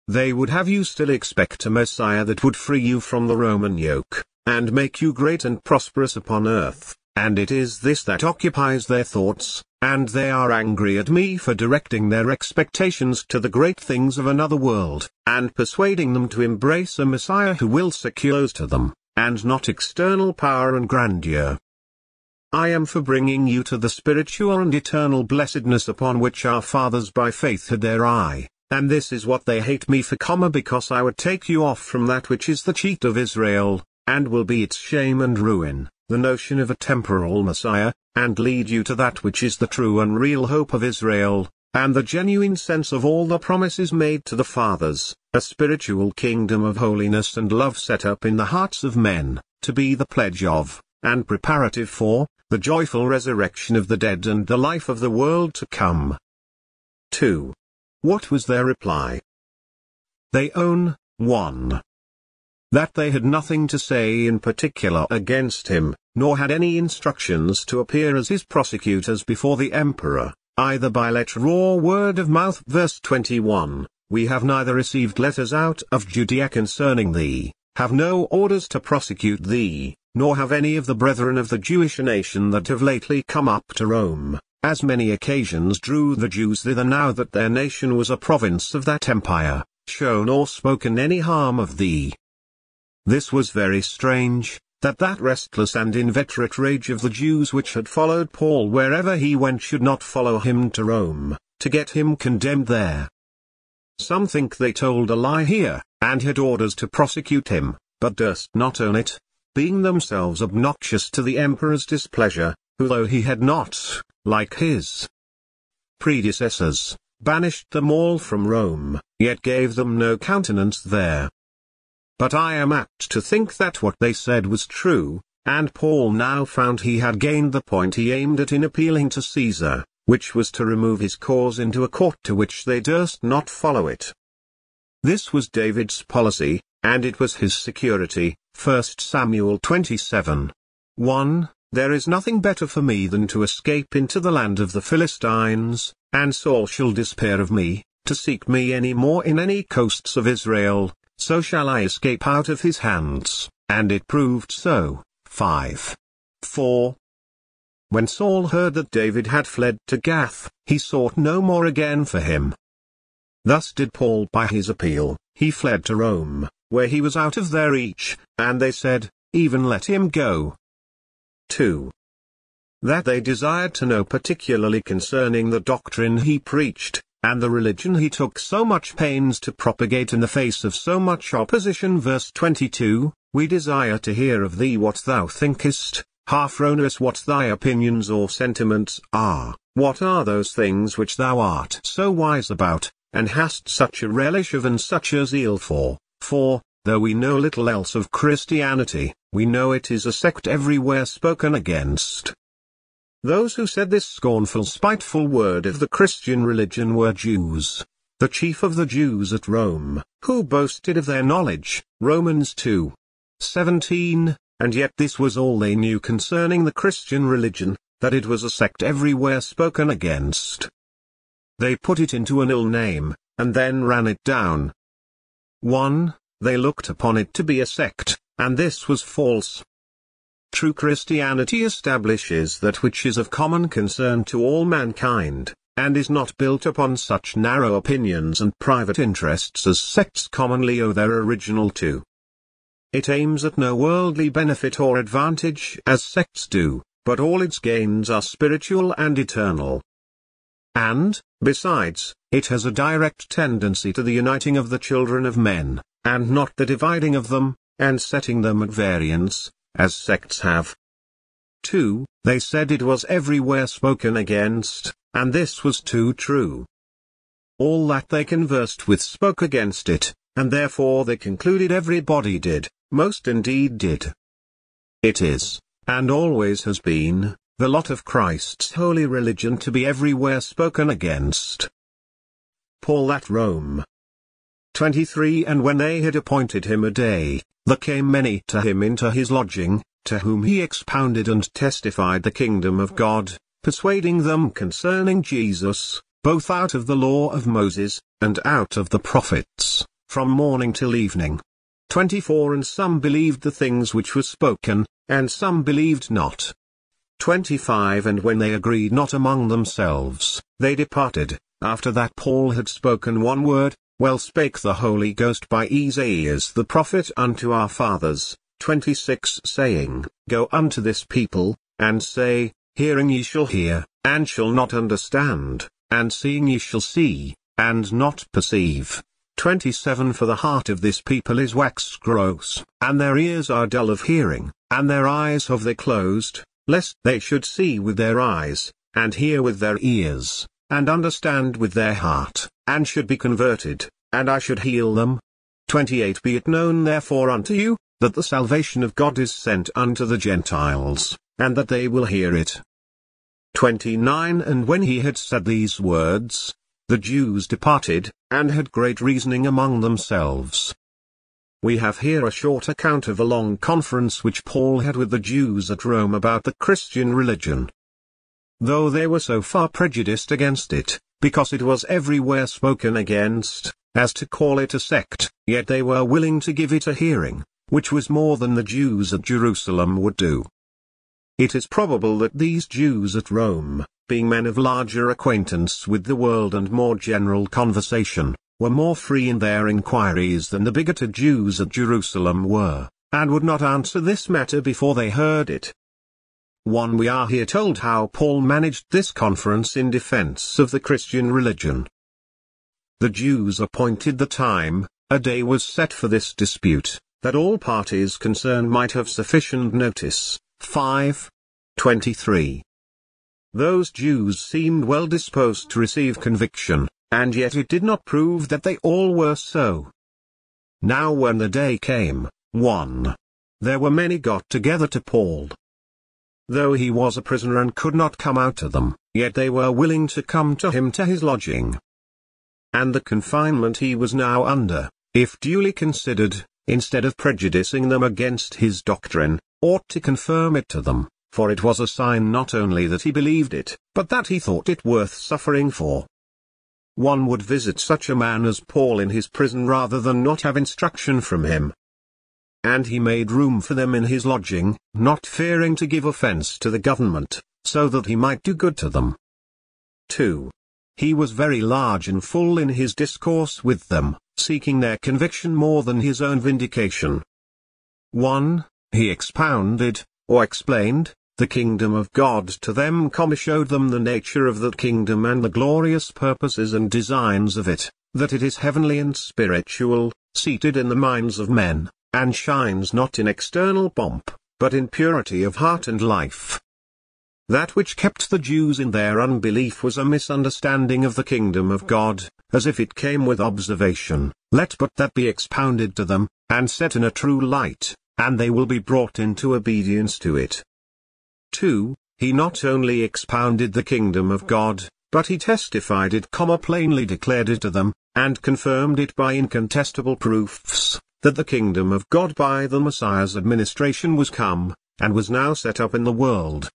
They would have you still expect a Messiah that would free you from the Roman yoke, and make you great and prosperous upon earth, and it is this that occupies their thoughts, and they are angry at me for directing their expectations to the great things of another world, and persuading them to embrace a Messiah who will secure those to them, and not external power and grandeur. I am for bringing you to the spiritual and eternal blessedness upon which our fathers by faith had their eye, and this is what they hate me for, comma, because I would take you off from that which is the cheat of Israel, and will be its shame and ruin, the notion of a temporal Messiah, and lead you to that which is the true and real hope of Israel, and the genuine sense of all the promises made to the fathers, a spiritual kingdom of holiness and love set up in the hearts of men, to be the pledge of, and preparative for, the joyful resurrection of the dead and the life of the world to come. two. What was their reply? They own, one. That they had nothing to say in particular against him, nor had any instructions to appear as his prosecutors before the emperor, either by letter or word of mouth. Verse twenty-one, we have neither received letters out of Judea concerning thee, have no orders to prosecute thee, nor have any of the brethren of the Jewish nation that have lately come up to Rome, as many occasions drew the Jews thither, now that their nation was a province of that empire, shown or spoken any harm of thee. This was very strange, that that restless and inveterate rage of the Jews which had followed Paul wherever he went should not follow him to Rome, to get him condemned there. Some think they told a lie here, and had orders to prosecute him, but durst not own it, being themselves obnoxious to the emperor's displeasure, who, though he had not, like his predecessors, banished them all from Rome, yet gave them no countenance there. But I am apt to think that what they said was true, and Paul now found he had gained the point he aimed at in appealing to Caesar, which was to remove his cause into a court to which they durst not follow it. This was David's policy, and it was his security. First Samuel twenty-seven. one. There is nothing better for me than to escape into the land of the Philistines, and Saul shall despair of me, to seek me any more in any coasts of Israel. So shall I escape out of his hands, and it proved so. five. four. When Saul heard that David had fled to Gath, he sought no more again for him. Thus did Paul by his appeal, he fled to Rome, where he was out of their reach, and they said, even let him go. two. That they desired to know particularly concerning the doctrine he preached, and the religion he took so much pains to propagate in the face of so much opposition. Verse twenty-two, we desire to hear of thee what thou thinkest, half erroneous what thy opinions or sentiments are, what are those things which thou art so wise about, and hast such a relish of and such a zeal for, for, though we know little else of Christianity, we know it is a sect everywhere spoken against. Those who said this scornful, spiteful word of the Christian religion were Jews, the chief of the Jews at Rome, who boasted of their knowledge, Romans two seventeen, and yet this was all they knew concerning the Christian religion, that it was a sect everywhere spoken against. They put it into an ill name, and then ran it down. one. They looked upon it to be a sect, and this was false. True Christianity establishes that which is of common concern to all mankind, and is not built upon such narrow opinions and private interests as sects commonly owe their original to. It aims at no worldly benefit or advantage as sects do, but all its gains are spiritual and eternal. And, besides, it has a direct tendency to the uniting of the children of men, and not the dividing of them, and setting them at variance, as sects have. two. They said it was everywhere spoken against, and this was too true. All that they conversed with spoke against it, and therefore they concluded everybody did, most indeed did. It is, and always has been, the lot of Christ's holy religion to be everywhere spoken against. Paul at Rome. twenty-three. And when they had appointed him a day, there came many to him into his lodging, to whom he expounded and testified the kingdom of God, persuading them concerning Jesus, both out of the law of Moses, and out of the prophets, from morning till evening. twenty-four. And some believed the things which were spoken, and some believed not. twenty-five. And when they agreed not among themselves, they departed, after that Paul had spoken one word. Well spake the Holy Ghost by Isaiah the prophet unto our fathers, twenty-six, saying, Go unto this people, and say, Hearing ye shall hear, and shall not understand, and seeing ye shall see, and not perceive. twenty-seven For the heart of this people is waxed gross, and their ears are dull of hearing, and their eyes have they closed, lest they should see with their eyes, and hear with their ears, and understand with their heart, and should be converted, and I should heal them. twenty-eight Be it known therefore unto you, that the salvation of God is sent unto the Gentiles, and that they will hear it. twenty-nine And when he had said these words, the Jews departed, and had great reasoning among themselves. We have here a short account of a long conference which Paul had with the Jews at Rome about the Christian religion. Though they were so far prejudiced against it, because it was everywhere spoken against, as to call it a sect, yet they were willing to give it a hearing, which was more than the Jews at Jerusalem would do. It is probable that these Jews at Rome, being men of larger acquaintance with the world and more general conversation, were more free in their inquiries than the bigoted Jews at Jerusalem were, and would not answer this matter before they heard it. one We are here told how Paul managed this conference in defense of the Christian religion. The Jews appointed the time, a day was set for this dispute, that all parties concerned might have sufficient notice. five twenty-three Those Jews seemed well disposed to receive conviction, and yet it did not prove that they all were so. Now when the day came, one There were many got together to Paul. Though he was a prisoner and could not come out to them, yet they were willing to come to him to his lodging. And the confinement he was now under, if duly considered, instead of prejudicing them against his doctrine, ought to confirm it to them. For it was a sign not only that he believed it, but that he thought it worth suffering for. One would visit such a man as Paul in his prison rather than not have instruction from him. And he made room for them in his lodging, not fearing to give offense to the government, so that he might do good to them. two He was very large and full in his discourse with them, seeking their conviction more than his own vindication. one He expounded, or explained, the kingdom of God to them, comma showed them the nature of that kingdom and the glorious purposes and designs of it, that it is heavenly and spiritual, seated in the minds of men, and shines not in external pomp, but in purity of heart and life. That which kept the Jews in their unbelief was a misunderstanding of the kingdom of God, as if it came with observation, let but that be expounded to them, and set in a true light, and they will be brought into obedience to it. two He not only expounded the kingdom of God, but he testified it, comma, plainly declared it to them, and confirmed it by incontestable proofs, that the kingdom of God by the Messiah's administration was come, and was now set up in the world.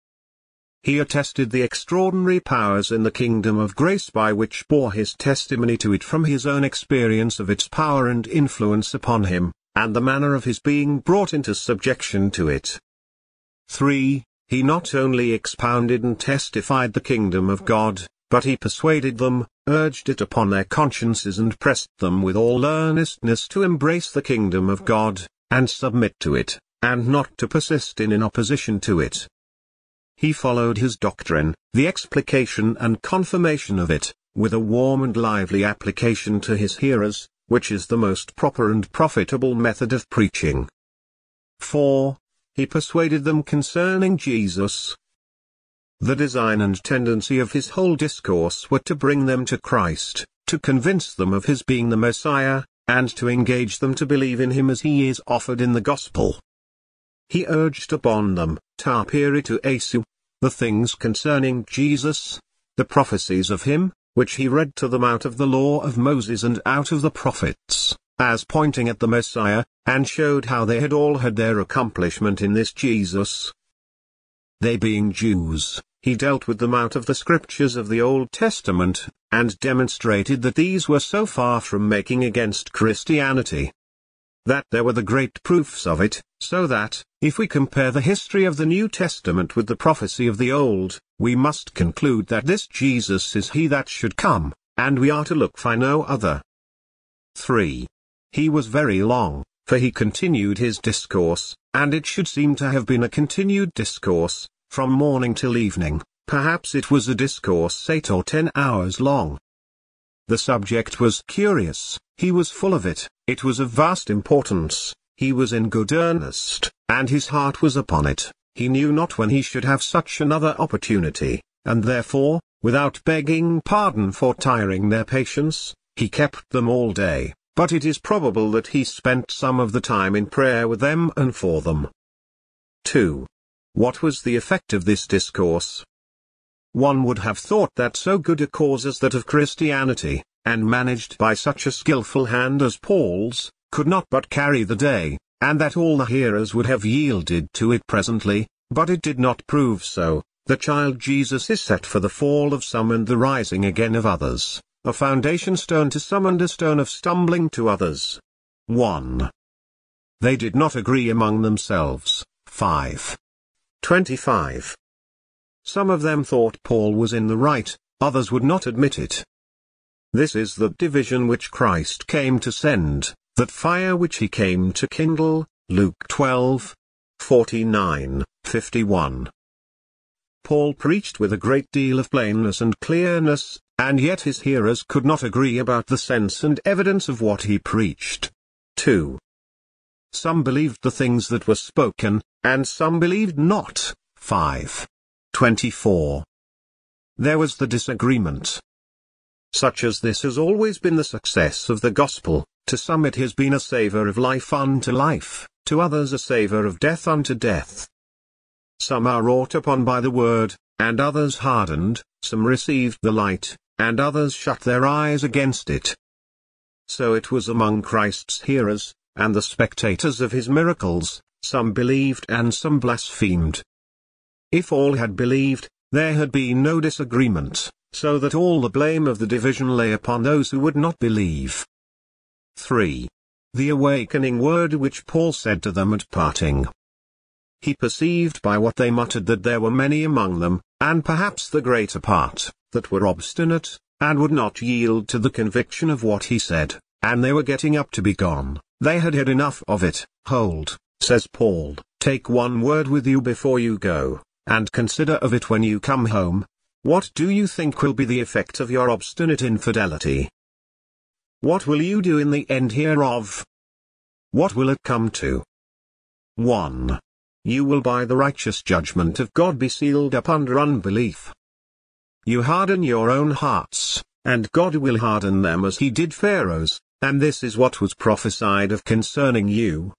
He attested the extraordinary powers in the kingdom of grace by which bore his testimony to it from his own experience of its power and influence upon him, and the manner of his being brought into subjection to it. three He not only expounded and testified the kingdom of God, but he persuaded them, urged it upon their consciences and pressed them with all earnestness to embrace the kingdom of God, and submit to it, and not to persist in in opposition to it. He followed his doctrine, the explication and confirmation of it, with a warm and lively application to his hearers, which is the most proper and profitable method of preaching. four He persuaded them concerning Jesus. The design and tendency of his whole discourse were to bring them to Christ, to convince them of his being the Messiah, and to engage them to believe in him as he is offered in the gospel. He urged upon them, tapiri to asu, the things concerning Jesus, the prophecies of him, which he read to them out of the law of Moses and out of the prophets, as pointing at the Messiah, and showed how they had all had their accomplishment in this Jesus. They being Jews, he dealt with them out of the scriptures of the Old Testament, and demonstrated that these were so far from making against Christianity, that there were the great proofs of it, so that, if we compare the history of the New Testament with the prophecy of the Old, we must conclude that this Jesus is he that should come, and we are to look for no other. three He was very long, for he continued his discourse, and it should seem to have been a continued discourse, from morning till evening, perhaps it was a discourse eight or ten hours long. The subject was curious, he was full of it, it was of vast importance, he was in good earnest, and his heart was upon it, he knew not when he should have such another opportunity, and therefore, without begging pardon for tiring their patience, he kept them all day, but it is probable that he spent some of the time in prayer with them and for them. two. What was the effect of this discourse? One would have thought that so good a cause as that of Christianity, and managed by such a skilful hand as Paul's, could not but carry the day, and that all the hearers would have yielded to it presently, but it did not prove so. The child Jesus is set for the fall of some and the rising again of others, a foundation stone to some and a stone of stumbling to others. one. They did not agree among themselves. five twenty-five. Some of them thought Paul was in the right, others would not admit it. This is the division which Christ came to send, that fire which he came to kindle, Luke twelve forty-nine to fifty-one. Paul preached with a great deal of plainness and clearness, and yet his hearers could not agree about the sense and evidence of what he preached. two. Some believed the things that were spoken, and some believed not. five twenty-four. There was the disagreement. Such as this has always been the success of the gospel, to some it has been a savour of life unto life, to others a savour of death unto death. Some are wrought upon by the word, and others hardened, some received the light, and others shut their eyes against it. So it was among Christ's hearers, and the spectators of his miracles, some believed and some blasphemed. If all had believed, there had been no disagreement, so that all the blame of the division lay upon those who would not believe. three. The awakening word which Paul said to them at parting. He perceived by what they muttered that there were many among them, and perhaps the greater part, that were obstinate, and would not yield to the conviction of what he said, and they were getting up to be gone, they had had enough of it. Hold, says Paul, take one word with you before you go, and consider of it when you come home. What do you think will be the effect of your obstinate infidelity? What will you do in the end hereof? What will it come to? one. You will by the righteous judgment of God be sealed up under unbelief. You harden your own hearts, and God will harden them as he did Pharaoh's, and this is what was prophesied of concerning you.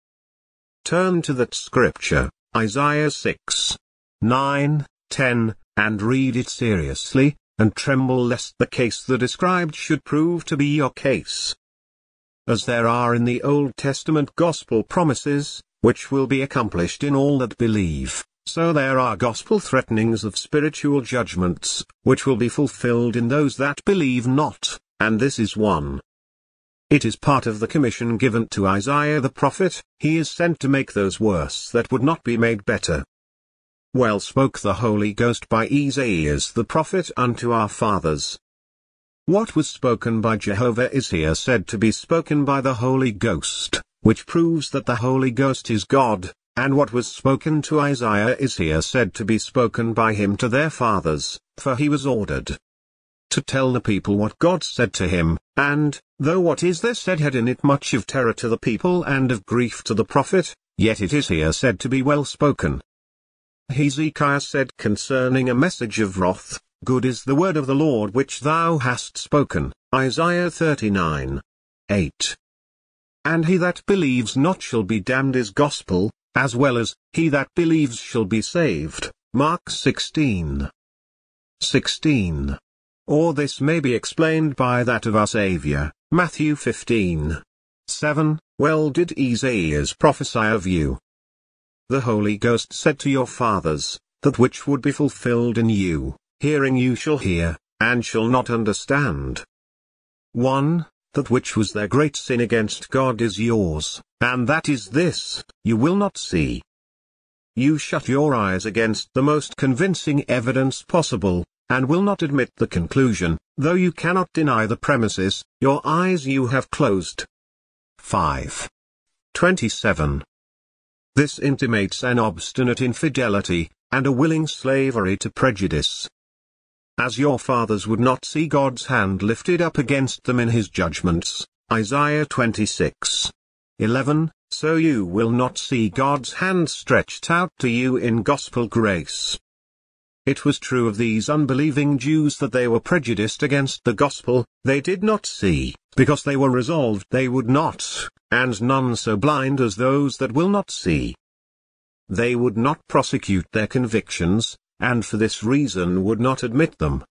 Turn to that scripture, Isaiah six, nine, ten, and read it seriously, and tremble lest the case the described should prove to be your case. As there are in the Old Testament gospel promises, which will be accomplished in all that believe, so there are gospel threatenings of spiritual judgments, which will be fulfilled in those that believe not, and this is one. It is part of the commission given to Isaiah the prophet, he is sent to make those worse that would not be made better. Well spoke the Holy Ghost by Isaiah the prophet unto our fathers. What was spoken by Jehovah is here said to be spoken by the Holy Ghost, which proves that the Holy Ghost is God, and what was spoken to Isaiah is here said to be spoken by him to their fathers, for he was ordered to tell the people what God said to him, and, though what is there said had in it much of terror to the people and of grief to the prophet, yet it is here said to be well spoken. Hezekiah said concerning a message of wrath, Good is the word of the Lord which thou hast spoken, Isaiah thirty-nine, eight. And he that believes not shall be damned is gospel, as well as, he that believes shall be saved, Mark sixteen, sixteen. Or this may be explained by that of our Saviour, Matthew fifteen, seven, Well did Isaiah prophesy of you. The Holy Ghost said to your fathers, that which would be fulfilled in you, hearing you shall hear, and shall not understand. one. That which was their great sin against God is yours, and that is this, you will not see. You shut your eyes against the most convincing evidence possible, and will not admit the conclusion, though you cannot deny the premises, your eyes you have closed. five twenty-seven. This intimates an obstinate infidelity, and a willing slavery to prejudice. As your fathers would not see God's hand lifted up against them in his judgments, Isaiah twenty-six eleven, so you will not see God's hand stretched out to you in gospel grace. It was true of these unbelieving Jews that they were prejudiced against the gospel. They did not see, because they were resolved they would not, and none so blind as those that will not see. They would not prosecute their convictions, and for this reason would not admit them.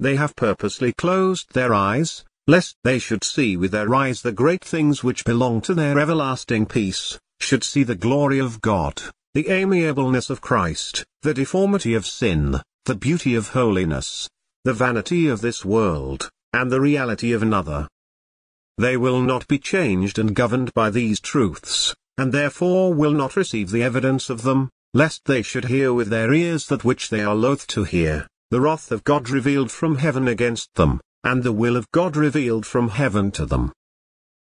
They have purposely closed their eyes, lest they should see with their eyes the great things which belong to their everlasting peace, should see the glory of God, the amiableness of Christ, the deformity of sin, the beauty of holiness, the vanity of this world, and the reality of another. They will not be changed and governed by these truths, and therefore will not receive the evidence of them, lest they should hear with their ears that which they are loath to hear, the wrath of God revealed from heaven against them, and the will of God revealed from heaven to them.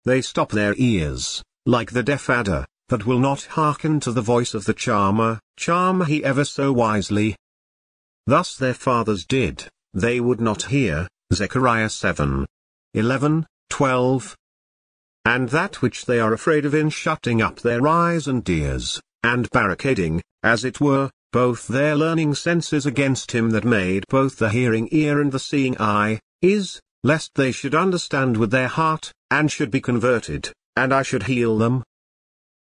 They stop their ears, like the deaf adder, that will not hearken to the voice of the charmer, charm he ever so wisely. Thus their fathers did, they would not hear, Zechariah seven eleven, twelve. And that which they are afraid of in shutting up their eyes and ears, and barricading, as it were, both their learning senses against him that made both the hearing ear and the seeing eye, is, lest they should understand with their heart, and should be converted, and I should heal them.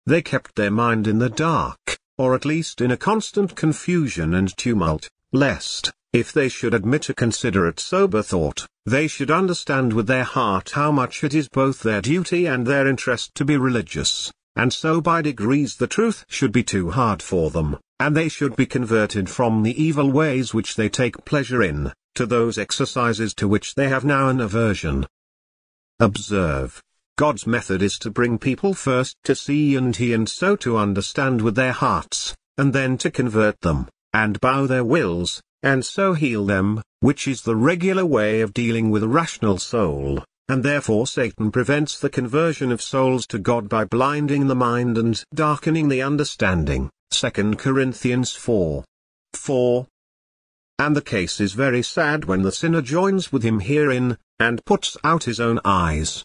They kept their mind in the dark, or at least in a constant confusion and tumult, lest, if they should admit a considerate sober thought, they should understand with their heart how much it is both their duty and their interest to be religious, and so by degrees the truth should be too hard for them, and they should be converted from the evil ways which they take pleasure in, to those exercises to which they have now an aversion. Observe. God's method is to bring people first to see and hear and so to understand with their hearts, and then to convert them, and bow their wills, and so heal them, which is the regular way of dealing with a rational soul, and therefore Satan prevents the conversion of souls to God by blinding the mind and darkening the understanding, Second Corinthians four four. And the case is very sad when the sinner joins with him herein, and puts out his own eyes.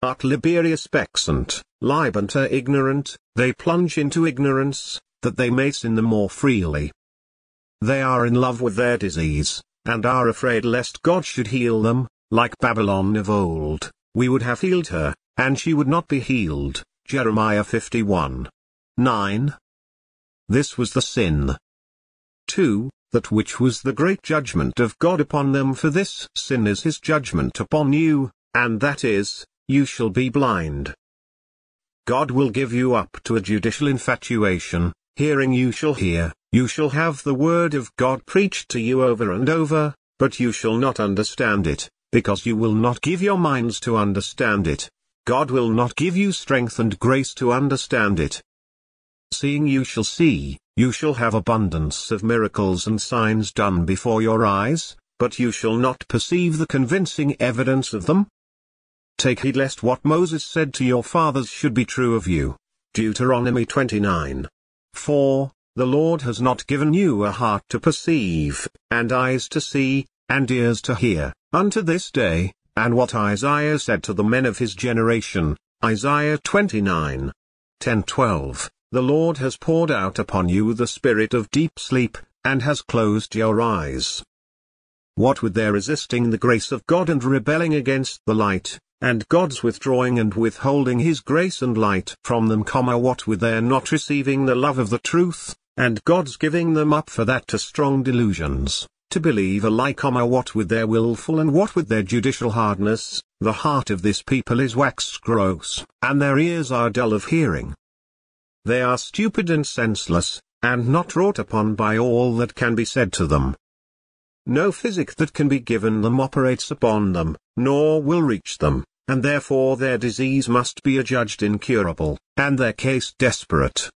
Art liberius pexant, libenter ignorant, they plunge into ignorance, that they may sin the more freely. They are in love with their disease, and are afraid lest God should heal them, like Babylon of old, we would have healed her, and she would not be healed, Jeremiah fifty-one nine. This was the sin. two. That which was the great judgment of God upon them for this sin is his judgment upon you, and that is, you shall be blind. God will give you up to a judicial infatuation, hearing you shall hear, you shall have the word of God preached to you over and over, but you shall not understand it, because you will not give your minds to understand it, God will not give you strength and grace to understand it. Seeing you shall see, you shall have abundance of miracles and signs done before your eyes, but you shall not perceive the convincing evidence of them. Take heed lest what Moses said to your fathers should be true of you. Deuteronomy twenty-nine four. The Lord has not given you a heart to perceive, and eyes to see, and ears to hear, unto this day, and what Isaiah said to the men of his generation, Isaiah twenty-nine ten twelve. The Lord has poured out upon you the spirit of deep sleep, and has closed your eyes. What with their resisting the grace of God and rebelling against the light, and God's withdrawing and withholding his grace and light from them, comma, what with their not receiving the love of the truth, and God's giving them up for that to strong delusions, to believe a lie, comma, what with their willful and what with their judicial hardness, the heart of this people is waxed gross, and their ears are dull of hearing. They are stupid and senseless, and not wrought upon by all that can be said to them. No physic that can be given them operates upon them, nor will reach them, and therefore their disease must be adjudged incurable, and their case desperate.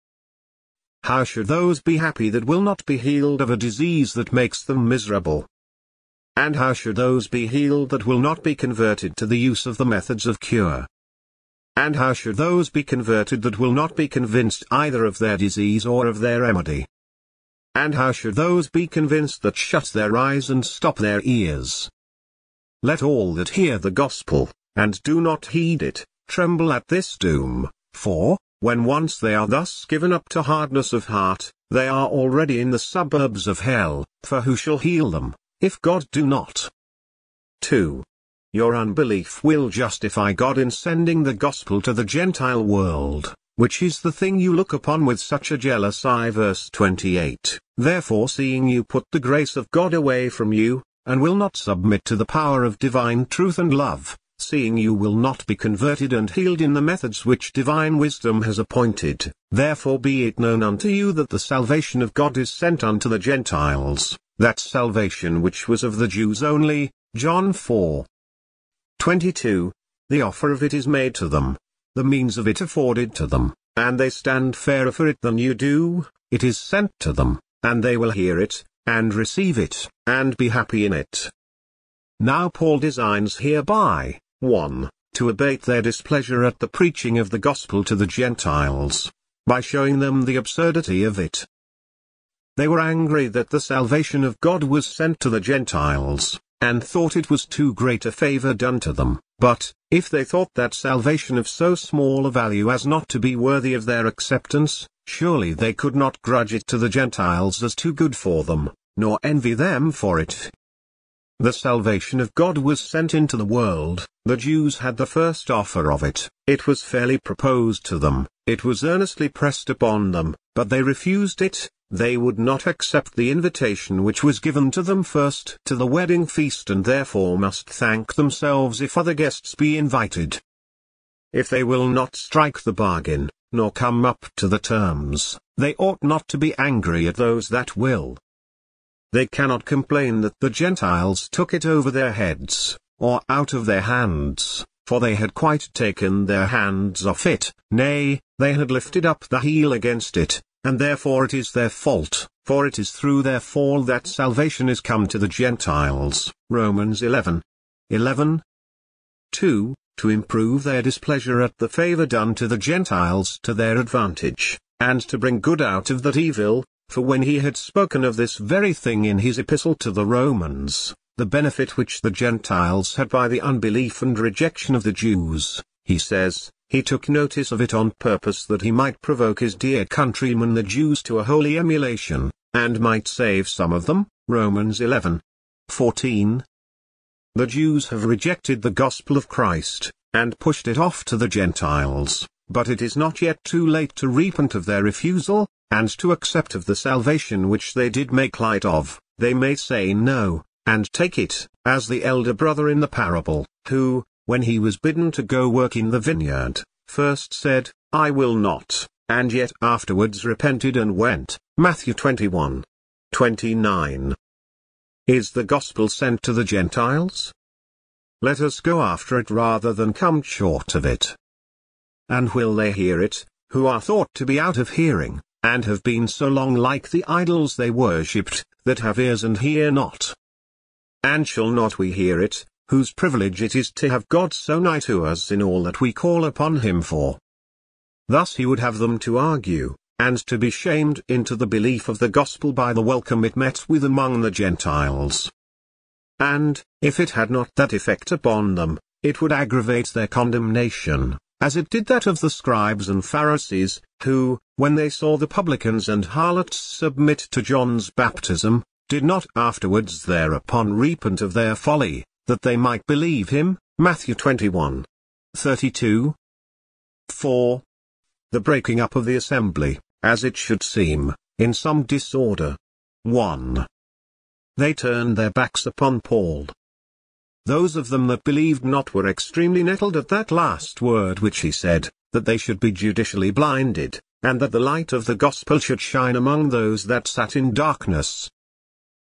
How should those be happy that will not be healed of a disease that makes them miserable? And how should those be healed that will not be converted to the use of the methods of cure? And how should those be converted that will not be convinced either of their disease or of their remedy? And how should those be convinced that shut their eyes and stop their ears? Let all that hear the gospel, and do not heed it, tremble at this doom, for, when once they are thus given up to hardness of heart, they are already in the suburbs of hell, for who shall heal them, if God do not? two. Your unbelief will justify God in sending the gospel to the Gentile world, which is the thing you look upon with such a jealous eye. Verse twenty-eight. Therefore, seeing you put the grace of God away from you, and will not submit to the power of divine truth and love, seeing you will not be converted and healed in the methods which divine wisdom has appointed, therefore be it known unto you that the salvation of God is sent unto the Gentiles, that salvation which was of the Jews only. John four twenty-two. The offer of it is made to them, the means of it afforded to them, and they stand fairer for it than you do. It is sent to them, and they will hear it, and receive it, and be happy in it. Now Paul designs hereby, one. To abate their displeasure at the preaching of the gospel to the Gentiles, by showing them the absurdity of it. They were angry that the salvation of God was sent to the Gentiles, and thought it was too great a favor done to them. But, if they thought that salvation of so small a value as not to be worthy of their acceptance, surely they could not grudge it to the Gentiles as too good for them, nor envy them for it. The salvation of God was sent into the world, the Jews had the first offer of it, it was fairly proposed to them, it was earnestly pressed upon them, but they refused it. They would not accept the invitation which was given to them first to the wedding feast, and therefore must thank themselves if other guests be invited. If they will not strike the bargain, nor come up to the terms, they ought not to be angry at those that will. They cannot complain that the Gentiles took it over their heads, or out of their hands, for they had quite taken their hands off it, nay, they had lifted up the heel against it. And therefore it is their fault, for it is through their fall that salvation is come to the Gentiles. Romans eleven eleven. two. To improve their displeasure at the favor done to the Gentiles to their advantage, and to bring good out of that evil, for when he had spoken of this very thing in his epistle to the Romans, the benefit which the Gentiles had by the unbelief and rejection of the Jews, he says, he took notice of it on purpose that he might provoke his dear countrymen the Jews to a holy emulation, and might save some of them. Romans eleven fourteen. The Jews have rejected the gospel of Christ, and pushed it off to the Gentiles, but it is not yet too late to repent of their refusal, and to accept of the salvation which they did make light of. They may say no, and take it, as the elder brother in the parable, who, when he was bidden to go work in the vineyard, first said, I will not, and yet afterwards repented and went. Matthew twenty-one twenty-nine. Is the gospel sent to the Gentiles? Let us go after it rather than come short of it. And will they hear it, who are thought to be out of hearing, and have been so long like the idols they worshipped, that have ears and hear not? And shall not we hear it, whose privilege it is to have God so nigh to us in all that we call upon him for? Thus he would have them to argue, and to be shamed into the belief of the gospel by the welcome it met with among the Gentiles. And, if it had not that effect upon them, it would aggravate their condemnation, as it did that of the scribes and Pharisees, who, when they saw the publicans and harlots submit to John's baptism, did not afterwards thereupon repent of their folly, that they might believe him. Matthew twenty-one thirty-two. four. The breaking up of the assembly, as it should seem, in some disorder. one. They turned their backs upon Paul. Those of them that believed not were extremely nettled at that last word which he said, that they should be judicially blinded, and that the light of the gospel should shine among those that sat in darkness.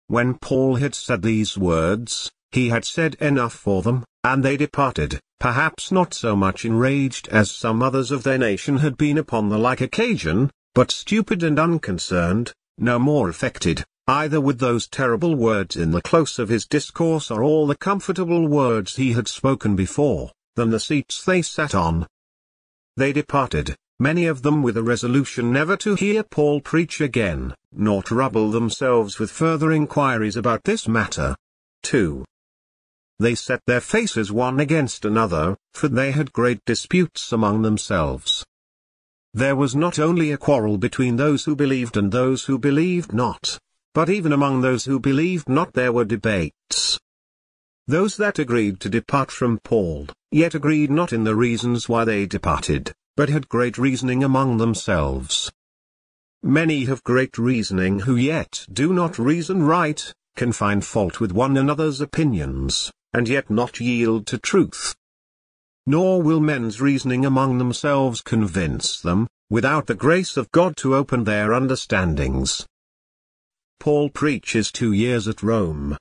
When Paul had said these words, he had said enough for them, and they departed, perhaps not so much enraged as some others of their nation had been upon the like occasion, but stupid and unconcerned, no more affected, either with those terrible words in the close of his discourse or all the comfortable words he had spoken before, than the seats they sat on. They departed, many of them with a resolution never to hear Paul preach again, nor trouble themselves with further inquiries about this matter. two. They set their faces one against another, for they had great disputes among themselves. There was not only a quarrel between those who believed and those who believed not, but even among those who believed not there were debates. Those that agreed to depart from Paul, yet agreed not in the reasons why they departed, but had great reasoning among themselves. Many have great reasoning who yet do not reason right, can find fault with one another's opinions, and yet not yield to truth. Nor will men's reasoning among themselves convince them, without the grace of God to open their understandings. Paul preaches two years at Rome.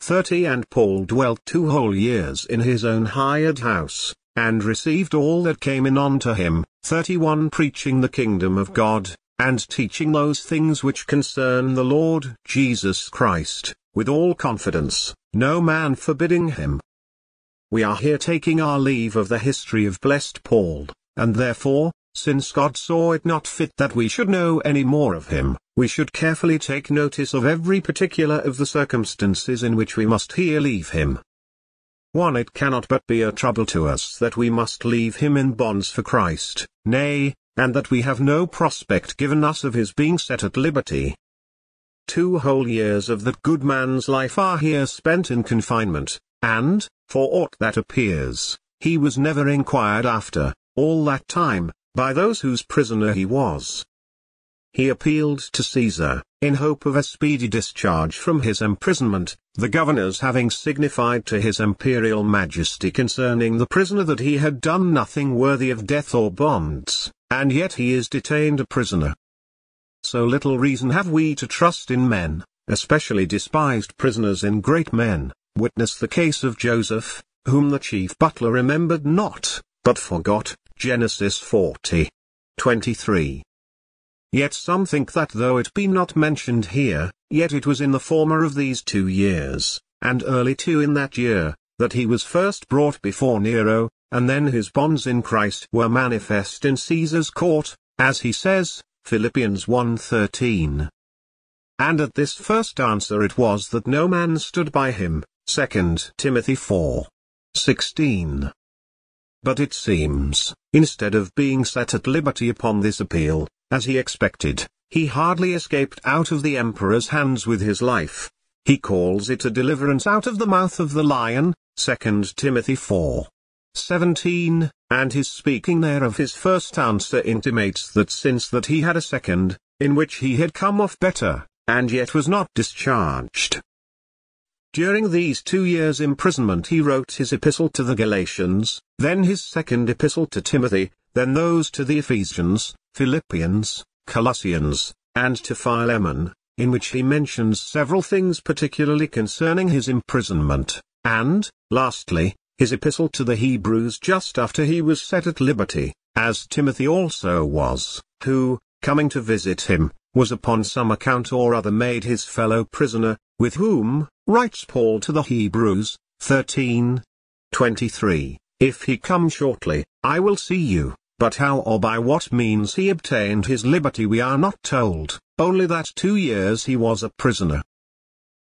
thirty And Paul dwelt two whole years in his own hired house, and received all that came in unto him, thirty-one preaching the kingdom of God, and teaching those things which concern the Lord Jesus Christ, with all confidence, no man forbidding him. We are here taking our leave of the history of blessed Paul, and therefore, since God saw it not fit that we should know any more of him, we should carefully take notice of every particular of the circumstances in which we must here leave him. one It cannot but be a trouble to us that we must leave him in bonds for Christ, nay, and that we have no prospect given us of his being set at liberty. Two whole years of that good man's life are here spent in confinement, and, for aught that appears, he was never inquired after, all that time, by those whose prisoner he was. He appealed to Caesar, in hope of a speedy discharge from his imprisonment, the governors having signified to his imperial majesty concerning the prisoner that he had done nothing worthy of death or bonds, and yet he is detained a prisoner. So little reason have we to trust in men, especially despised prisoners in great men, witness the case of Joseph, whom the chief butler remembered not, but forgot, Genesis forty twenty-three. Yet some think that though it be not mentioned here, yet it was in the former of these two years, and early too in that year, that he was first brought before Nero, and then his bonds in Christ were manifest in Caesar's court, as he says, Philippians one thirteen. And at this first answer it was that no man stood by him, Second Timothy four sixteen. But it seems, instead of being set at liberty upon this appeal, as he expected, he hardly escaped out of the emperor's hands with his life. He calls it a deliverance out of the mouth of the lion, Second Timothy four seventeen, and his speaking there of his first answer intimates that since that he had a second, in which he had come off better, and yet was not discharged. During these two years' imprisonment he wrote his epistle to the Galatians, then his second epistle to Timothy, then those to the Ephesians, Philippians, Colossians, and to Philemon, in which he mentions several things particularly concerning his imprisonment, and, lastly, his epistle to the Hebrews just after he was set at liberty, as Timothy also was, who, coming to visit him, was upon some account or other made his fellow prisoner, with whom, writes Paul to the Hebrews, thirteen twenty-three, if he come shortly, I will see you, but how or by what means he obtained his liberty we are not told, only that two years he was a prisoner.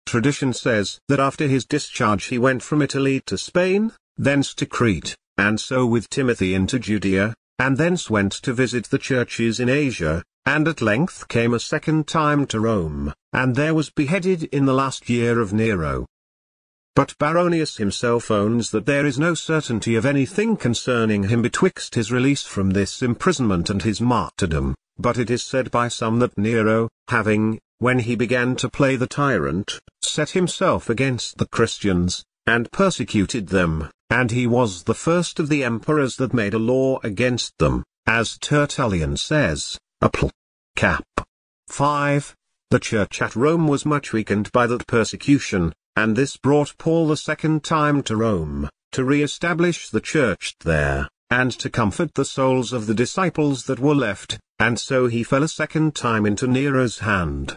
Tradition says that after his discharge he went from Italy to Spain, thence to Crete, and so with Timothy into Judea, and thence went to visit the churches in Asia, and at length came a second time to Rome, and there was beheaded in the last year of Nero. But Baronius himself owns that there is no certainty of anything concerning him betwixt his release from this imprisonment and his martyrdom, but it is said by some that Nero, having, when he began to play the tyrant, set himself against the Christians, and persecuted them, and he was the first of the emperors that made a law against them, as Tertullian says, Appii Cap. five. The church at Rome was much weakened by that persecution, and this brought Paul the second time to Rome, to re-establish the church there, and to comfort the souls of the disciples that were left, and so he fell a second time into Nero's hand.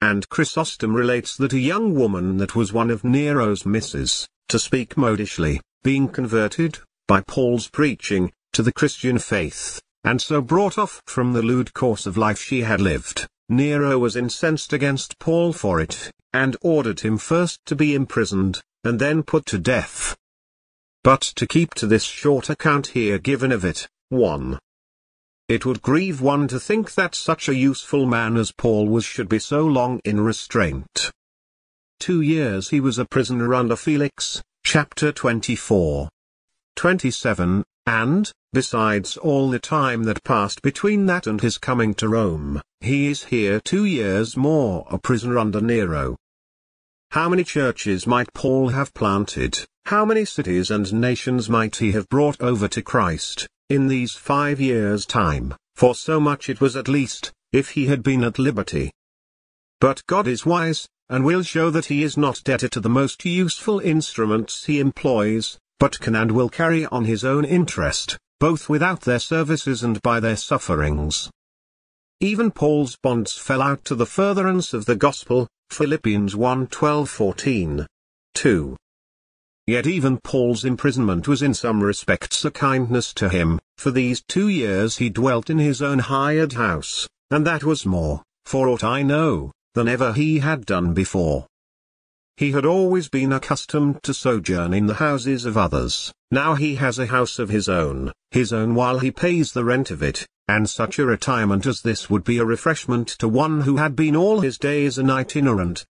And Chrysostom relates that a young woman that was one of Nero's misses, to speak modishly, being converted, by Paul's preaching, to the Christian faith, and so brought off from the lewd course of life she had lived, Nero was incensed against Paul for it, and ordered him first to be imprisoned, and then put to death. But to keep to this short account here given of it, one. It would grieve one to think that such a useful man as Paul was should be so long in restraint. Two years he was a prisoner under Felix, chapter twenty-four, twenty-seven, and, besides all the time that passed between that and his coming to Rome, he is here two years more a prisoner under Nero. How many churches might Paul have planted, how many cities and nations might he have brought over to Christ, in these five years' time, for so much it was at least, if he had been at liberty. But God is wise, and will show that he is not debtor to the most useful instruments he employs, but can and will carry on his own interest, both without their services and by their sufferings. Even Paul's bonds fell out to the furtherance of the gospel, Philippians one twelve to fourteen, two. Yet even Paul's imprisonment was in some respects a kindness to him, for these two years he dwelt in his own hired house, and that was more, for aught I know, than ever he had done before. He had always been accustomed to sojourn in the houses of others, now he has a house of his own, his own while he pays the rent of it, and such a retirement as this would be a refreshment to one who had been all his days an itinerant.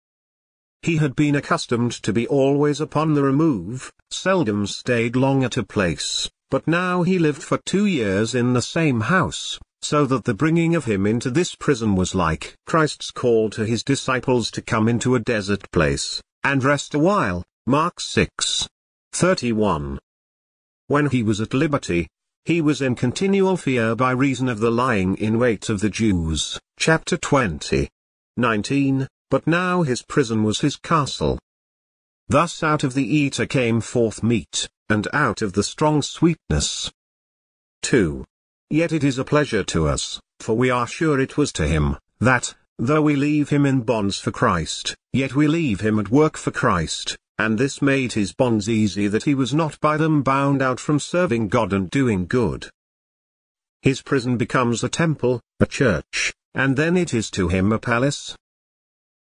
He had been accustomed to be always upon the remove, seldom stayed long at a place, but now he lived for two years in the same house, so that the bringing of him into this prison was like Christ's call to his disciples to come into a desert place, and rest awhile, Mark six, thirty-one. When he was at liberty, he was in continual fear by reason of the lying in wait of the Jews, chapter twenty, nineteen, but now his prison was his castle. Thus out of the eater came forth meat, and out of the strong sweetness. two. Yet it is a pleasure to us, for we are sure it was to him, that, though we leave him in bonds for Christ, yet we leave him at work for Christ, and this made his bonds easy that he was not by them bound out from serving God and doing good. His prison becomes a temple, a church, and then it is to him a palace.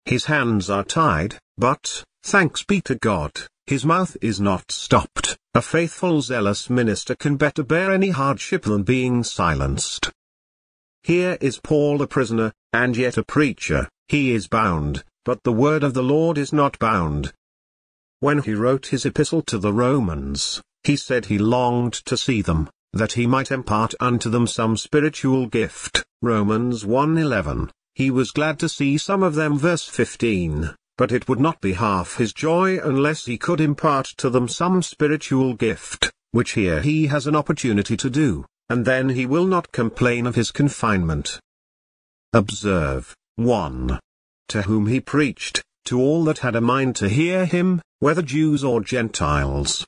His hands are tied, but, thanks be to God, his mouth is not stopped. A faithful zealous minister can better bear any hardship than being silenced. Here is Paul a prisoner, and yet a preacher. He is bound, but the word of the Lord is not bound. When he wrote his epistle to the Romans, he said he longed to see them, that he might impart unto them some spiritual gift, Romans one eleven, he was glad to see some of them, verse fifteen, but it would not be half his joy unless he could impart to them some spiritual gift, which here he has an opportunity to do, and then he will not complain of his confinement. Observe, one. To whom he preached, to all that had a mind to hear him, whether Jews or Gentiles.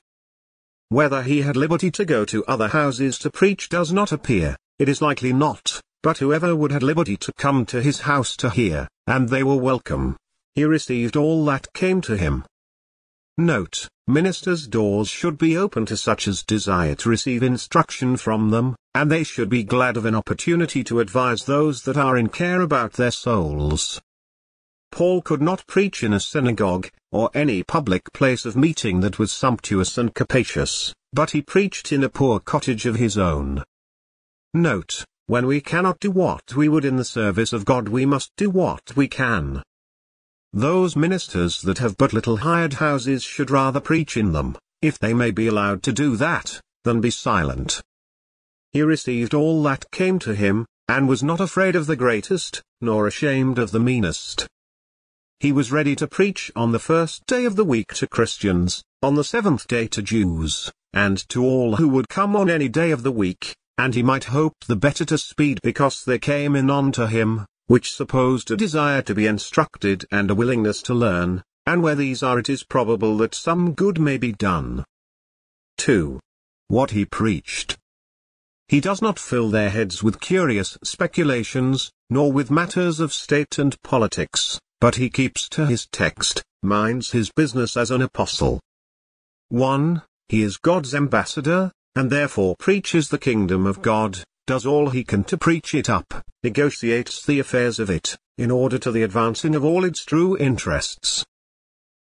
Whether he had liberty to go to other houses to preach does not appear, it is likely not, but whoever would had liberty to come to his house to hear, and they were welcome. He received all that came to him. Note, ministers' doors should be open to such as desire to receive instruction from them, and they should be glad of an opportunity to advise those that are in care about their souls. Paul could not preach in a synagogue, or any public place of meeting that was sumptuous and capacious, but he preached in a poor cottage of his own. Note, when we cannot do what we would in the service of God, we must do what we can. Those ministers that have but little hired houses should rather preach in them, if they may be allowed to do that, than be silent. He received all that came to him, and was not afraid of the greatest, nor ashamed of the meanest. He was ready to preach on the first day of the week to Christians, on the seventh day to Jews, and to all who would come on any day of the week, and he might hope the better to speed because they came in unto him, which supposed a desire to be instructed and a willingness to learn, and where these are it is probable that some good may be done. two. What he preached. He does not fill their heads with curious speculations, nor with matters of state and politics, but he keeps to his text, minds his business as an apostle. one. He is God's ambassador, and therefore preaches the kingdom of God, does all he can to preach it up, negotiates the affairs of it, in order to the advancing of all its true interests.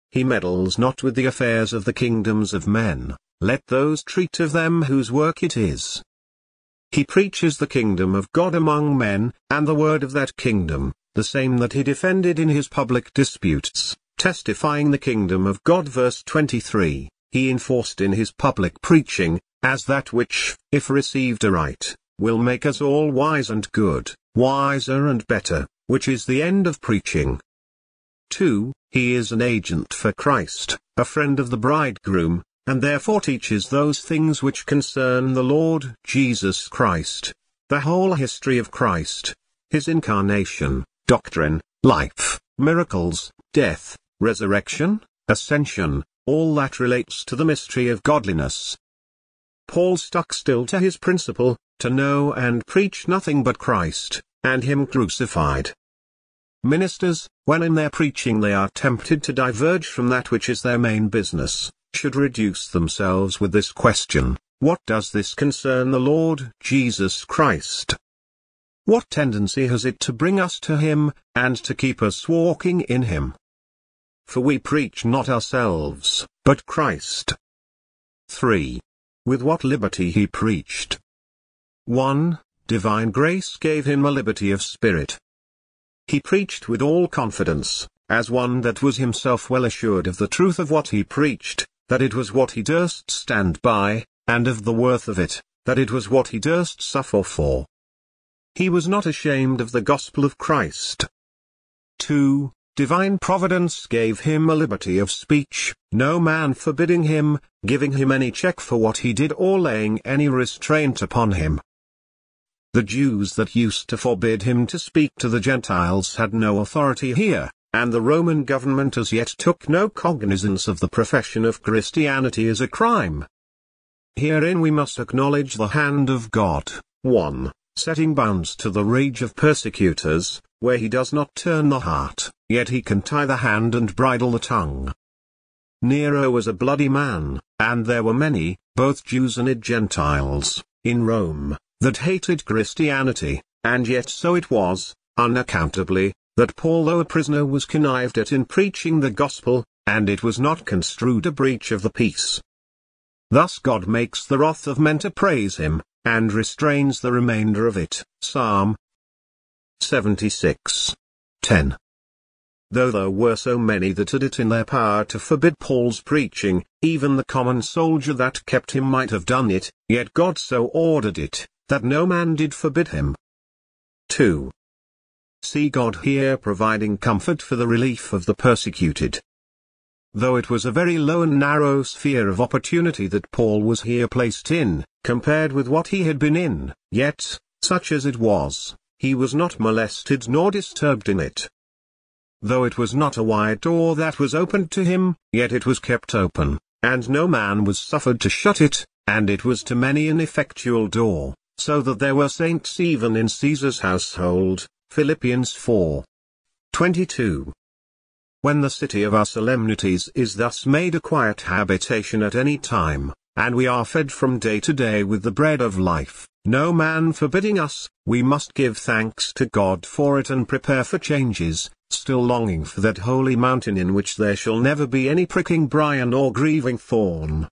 He meddles not with the affairs of the kingdoms of men, let those treat of them whose work it is. He preaches the kingdom of God among men, and the word of that kingdom, the same that he defended in his public disputes, testifying the kingdom of God. Verse twenty-three, he enforced in his public preaching, as that which, if received aright, will make us all wise and good, wiser and better, which is the end of preaching. two. He is an agent for Christ, a friend of the bridegroom, and therefore teaches those things which concern the Lord Jesus Christ, the whole history of Christ, his incarnation, doctrine, life, miracles, death, resurrection, ascension, all that relates to the mystery of godliness. Paul stuck still to his principle, to know and preach nothing but Christ, and him crucified. Ministers, when in their preaching they are tempted to diverge from that which is their main business, should reduce themselves with this question, what does this concern the Lord Jesus Christ? What tendency has it to bring us to him, and to keep us walking in him? For we preach not ourselves, but Christ. three. With what liberty he preached. one. Divine grace gave him a liberty of spirit. He preached with all confidence, as one that was himself well assured of the truth of what he preached, that it was what he durst stand by, and of the worth of it, that it was what he durst suffer for. He was not ashamed of the gospel of Christ. two. Divine providence gave him a liberty of speech, no man forbidding him, giving him any check for what he did or laying any restraint upon him. The Jews that used to forbid him to speak to the Gentiles had no authority here, and the Roman government as yet took no cognizance of the profession of Christianity as a crime. Herein we must acknowledge the hand of God, one, setting bounds to the rage of persecutors, where he does not turn the heart, yet he can tie the hand and bridle the tongue. Nero was a bloody man, and there were many, both Jews and Gentiles, in Rome, that hated Christianity, and yet so it was, unaccountably, that Paul, though a prisoner, was connived at in preaching the gospel, and it was not construed a breach of the peace. Thus God makes the wrath of men to praise him, and restrains the remainder of it. Psalm seventy-six ten. Though there were so many that had it in their power to forbid Paul's preaching, even the common soldier that kept him might have done it, yet God so ordered it, that no man did forbid him. two. See God here providing comfort for the relief of the persecuted. Though it was a very low and narrow sphere of opportunity that Paul was here placed in, compared with what he had been in, yet, such as it was, he was not molested nor disturbed in it. Though it was not a wide door that was opened to him, yet it was kept open, and no man was suffered to shut it, and it was to many an effectual door, so that there were saints even in Caesar's household. Philippians four twenty-two. When the city of our solemnities is thus made a quiet habitation at any time, and we are fed from day to day with the bread of life, no man forbidding us, we must give thanks to God for it and prepare for changes, still longing for that holy mountain in which there shall never be any pricking briar nor grieving thorn,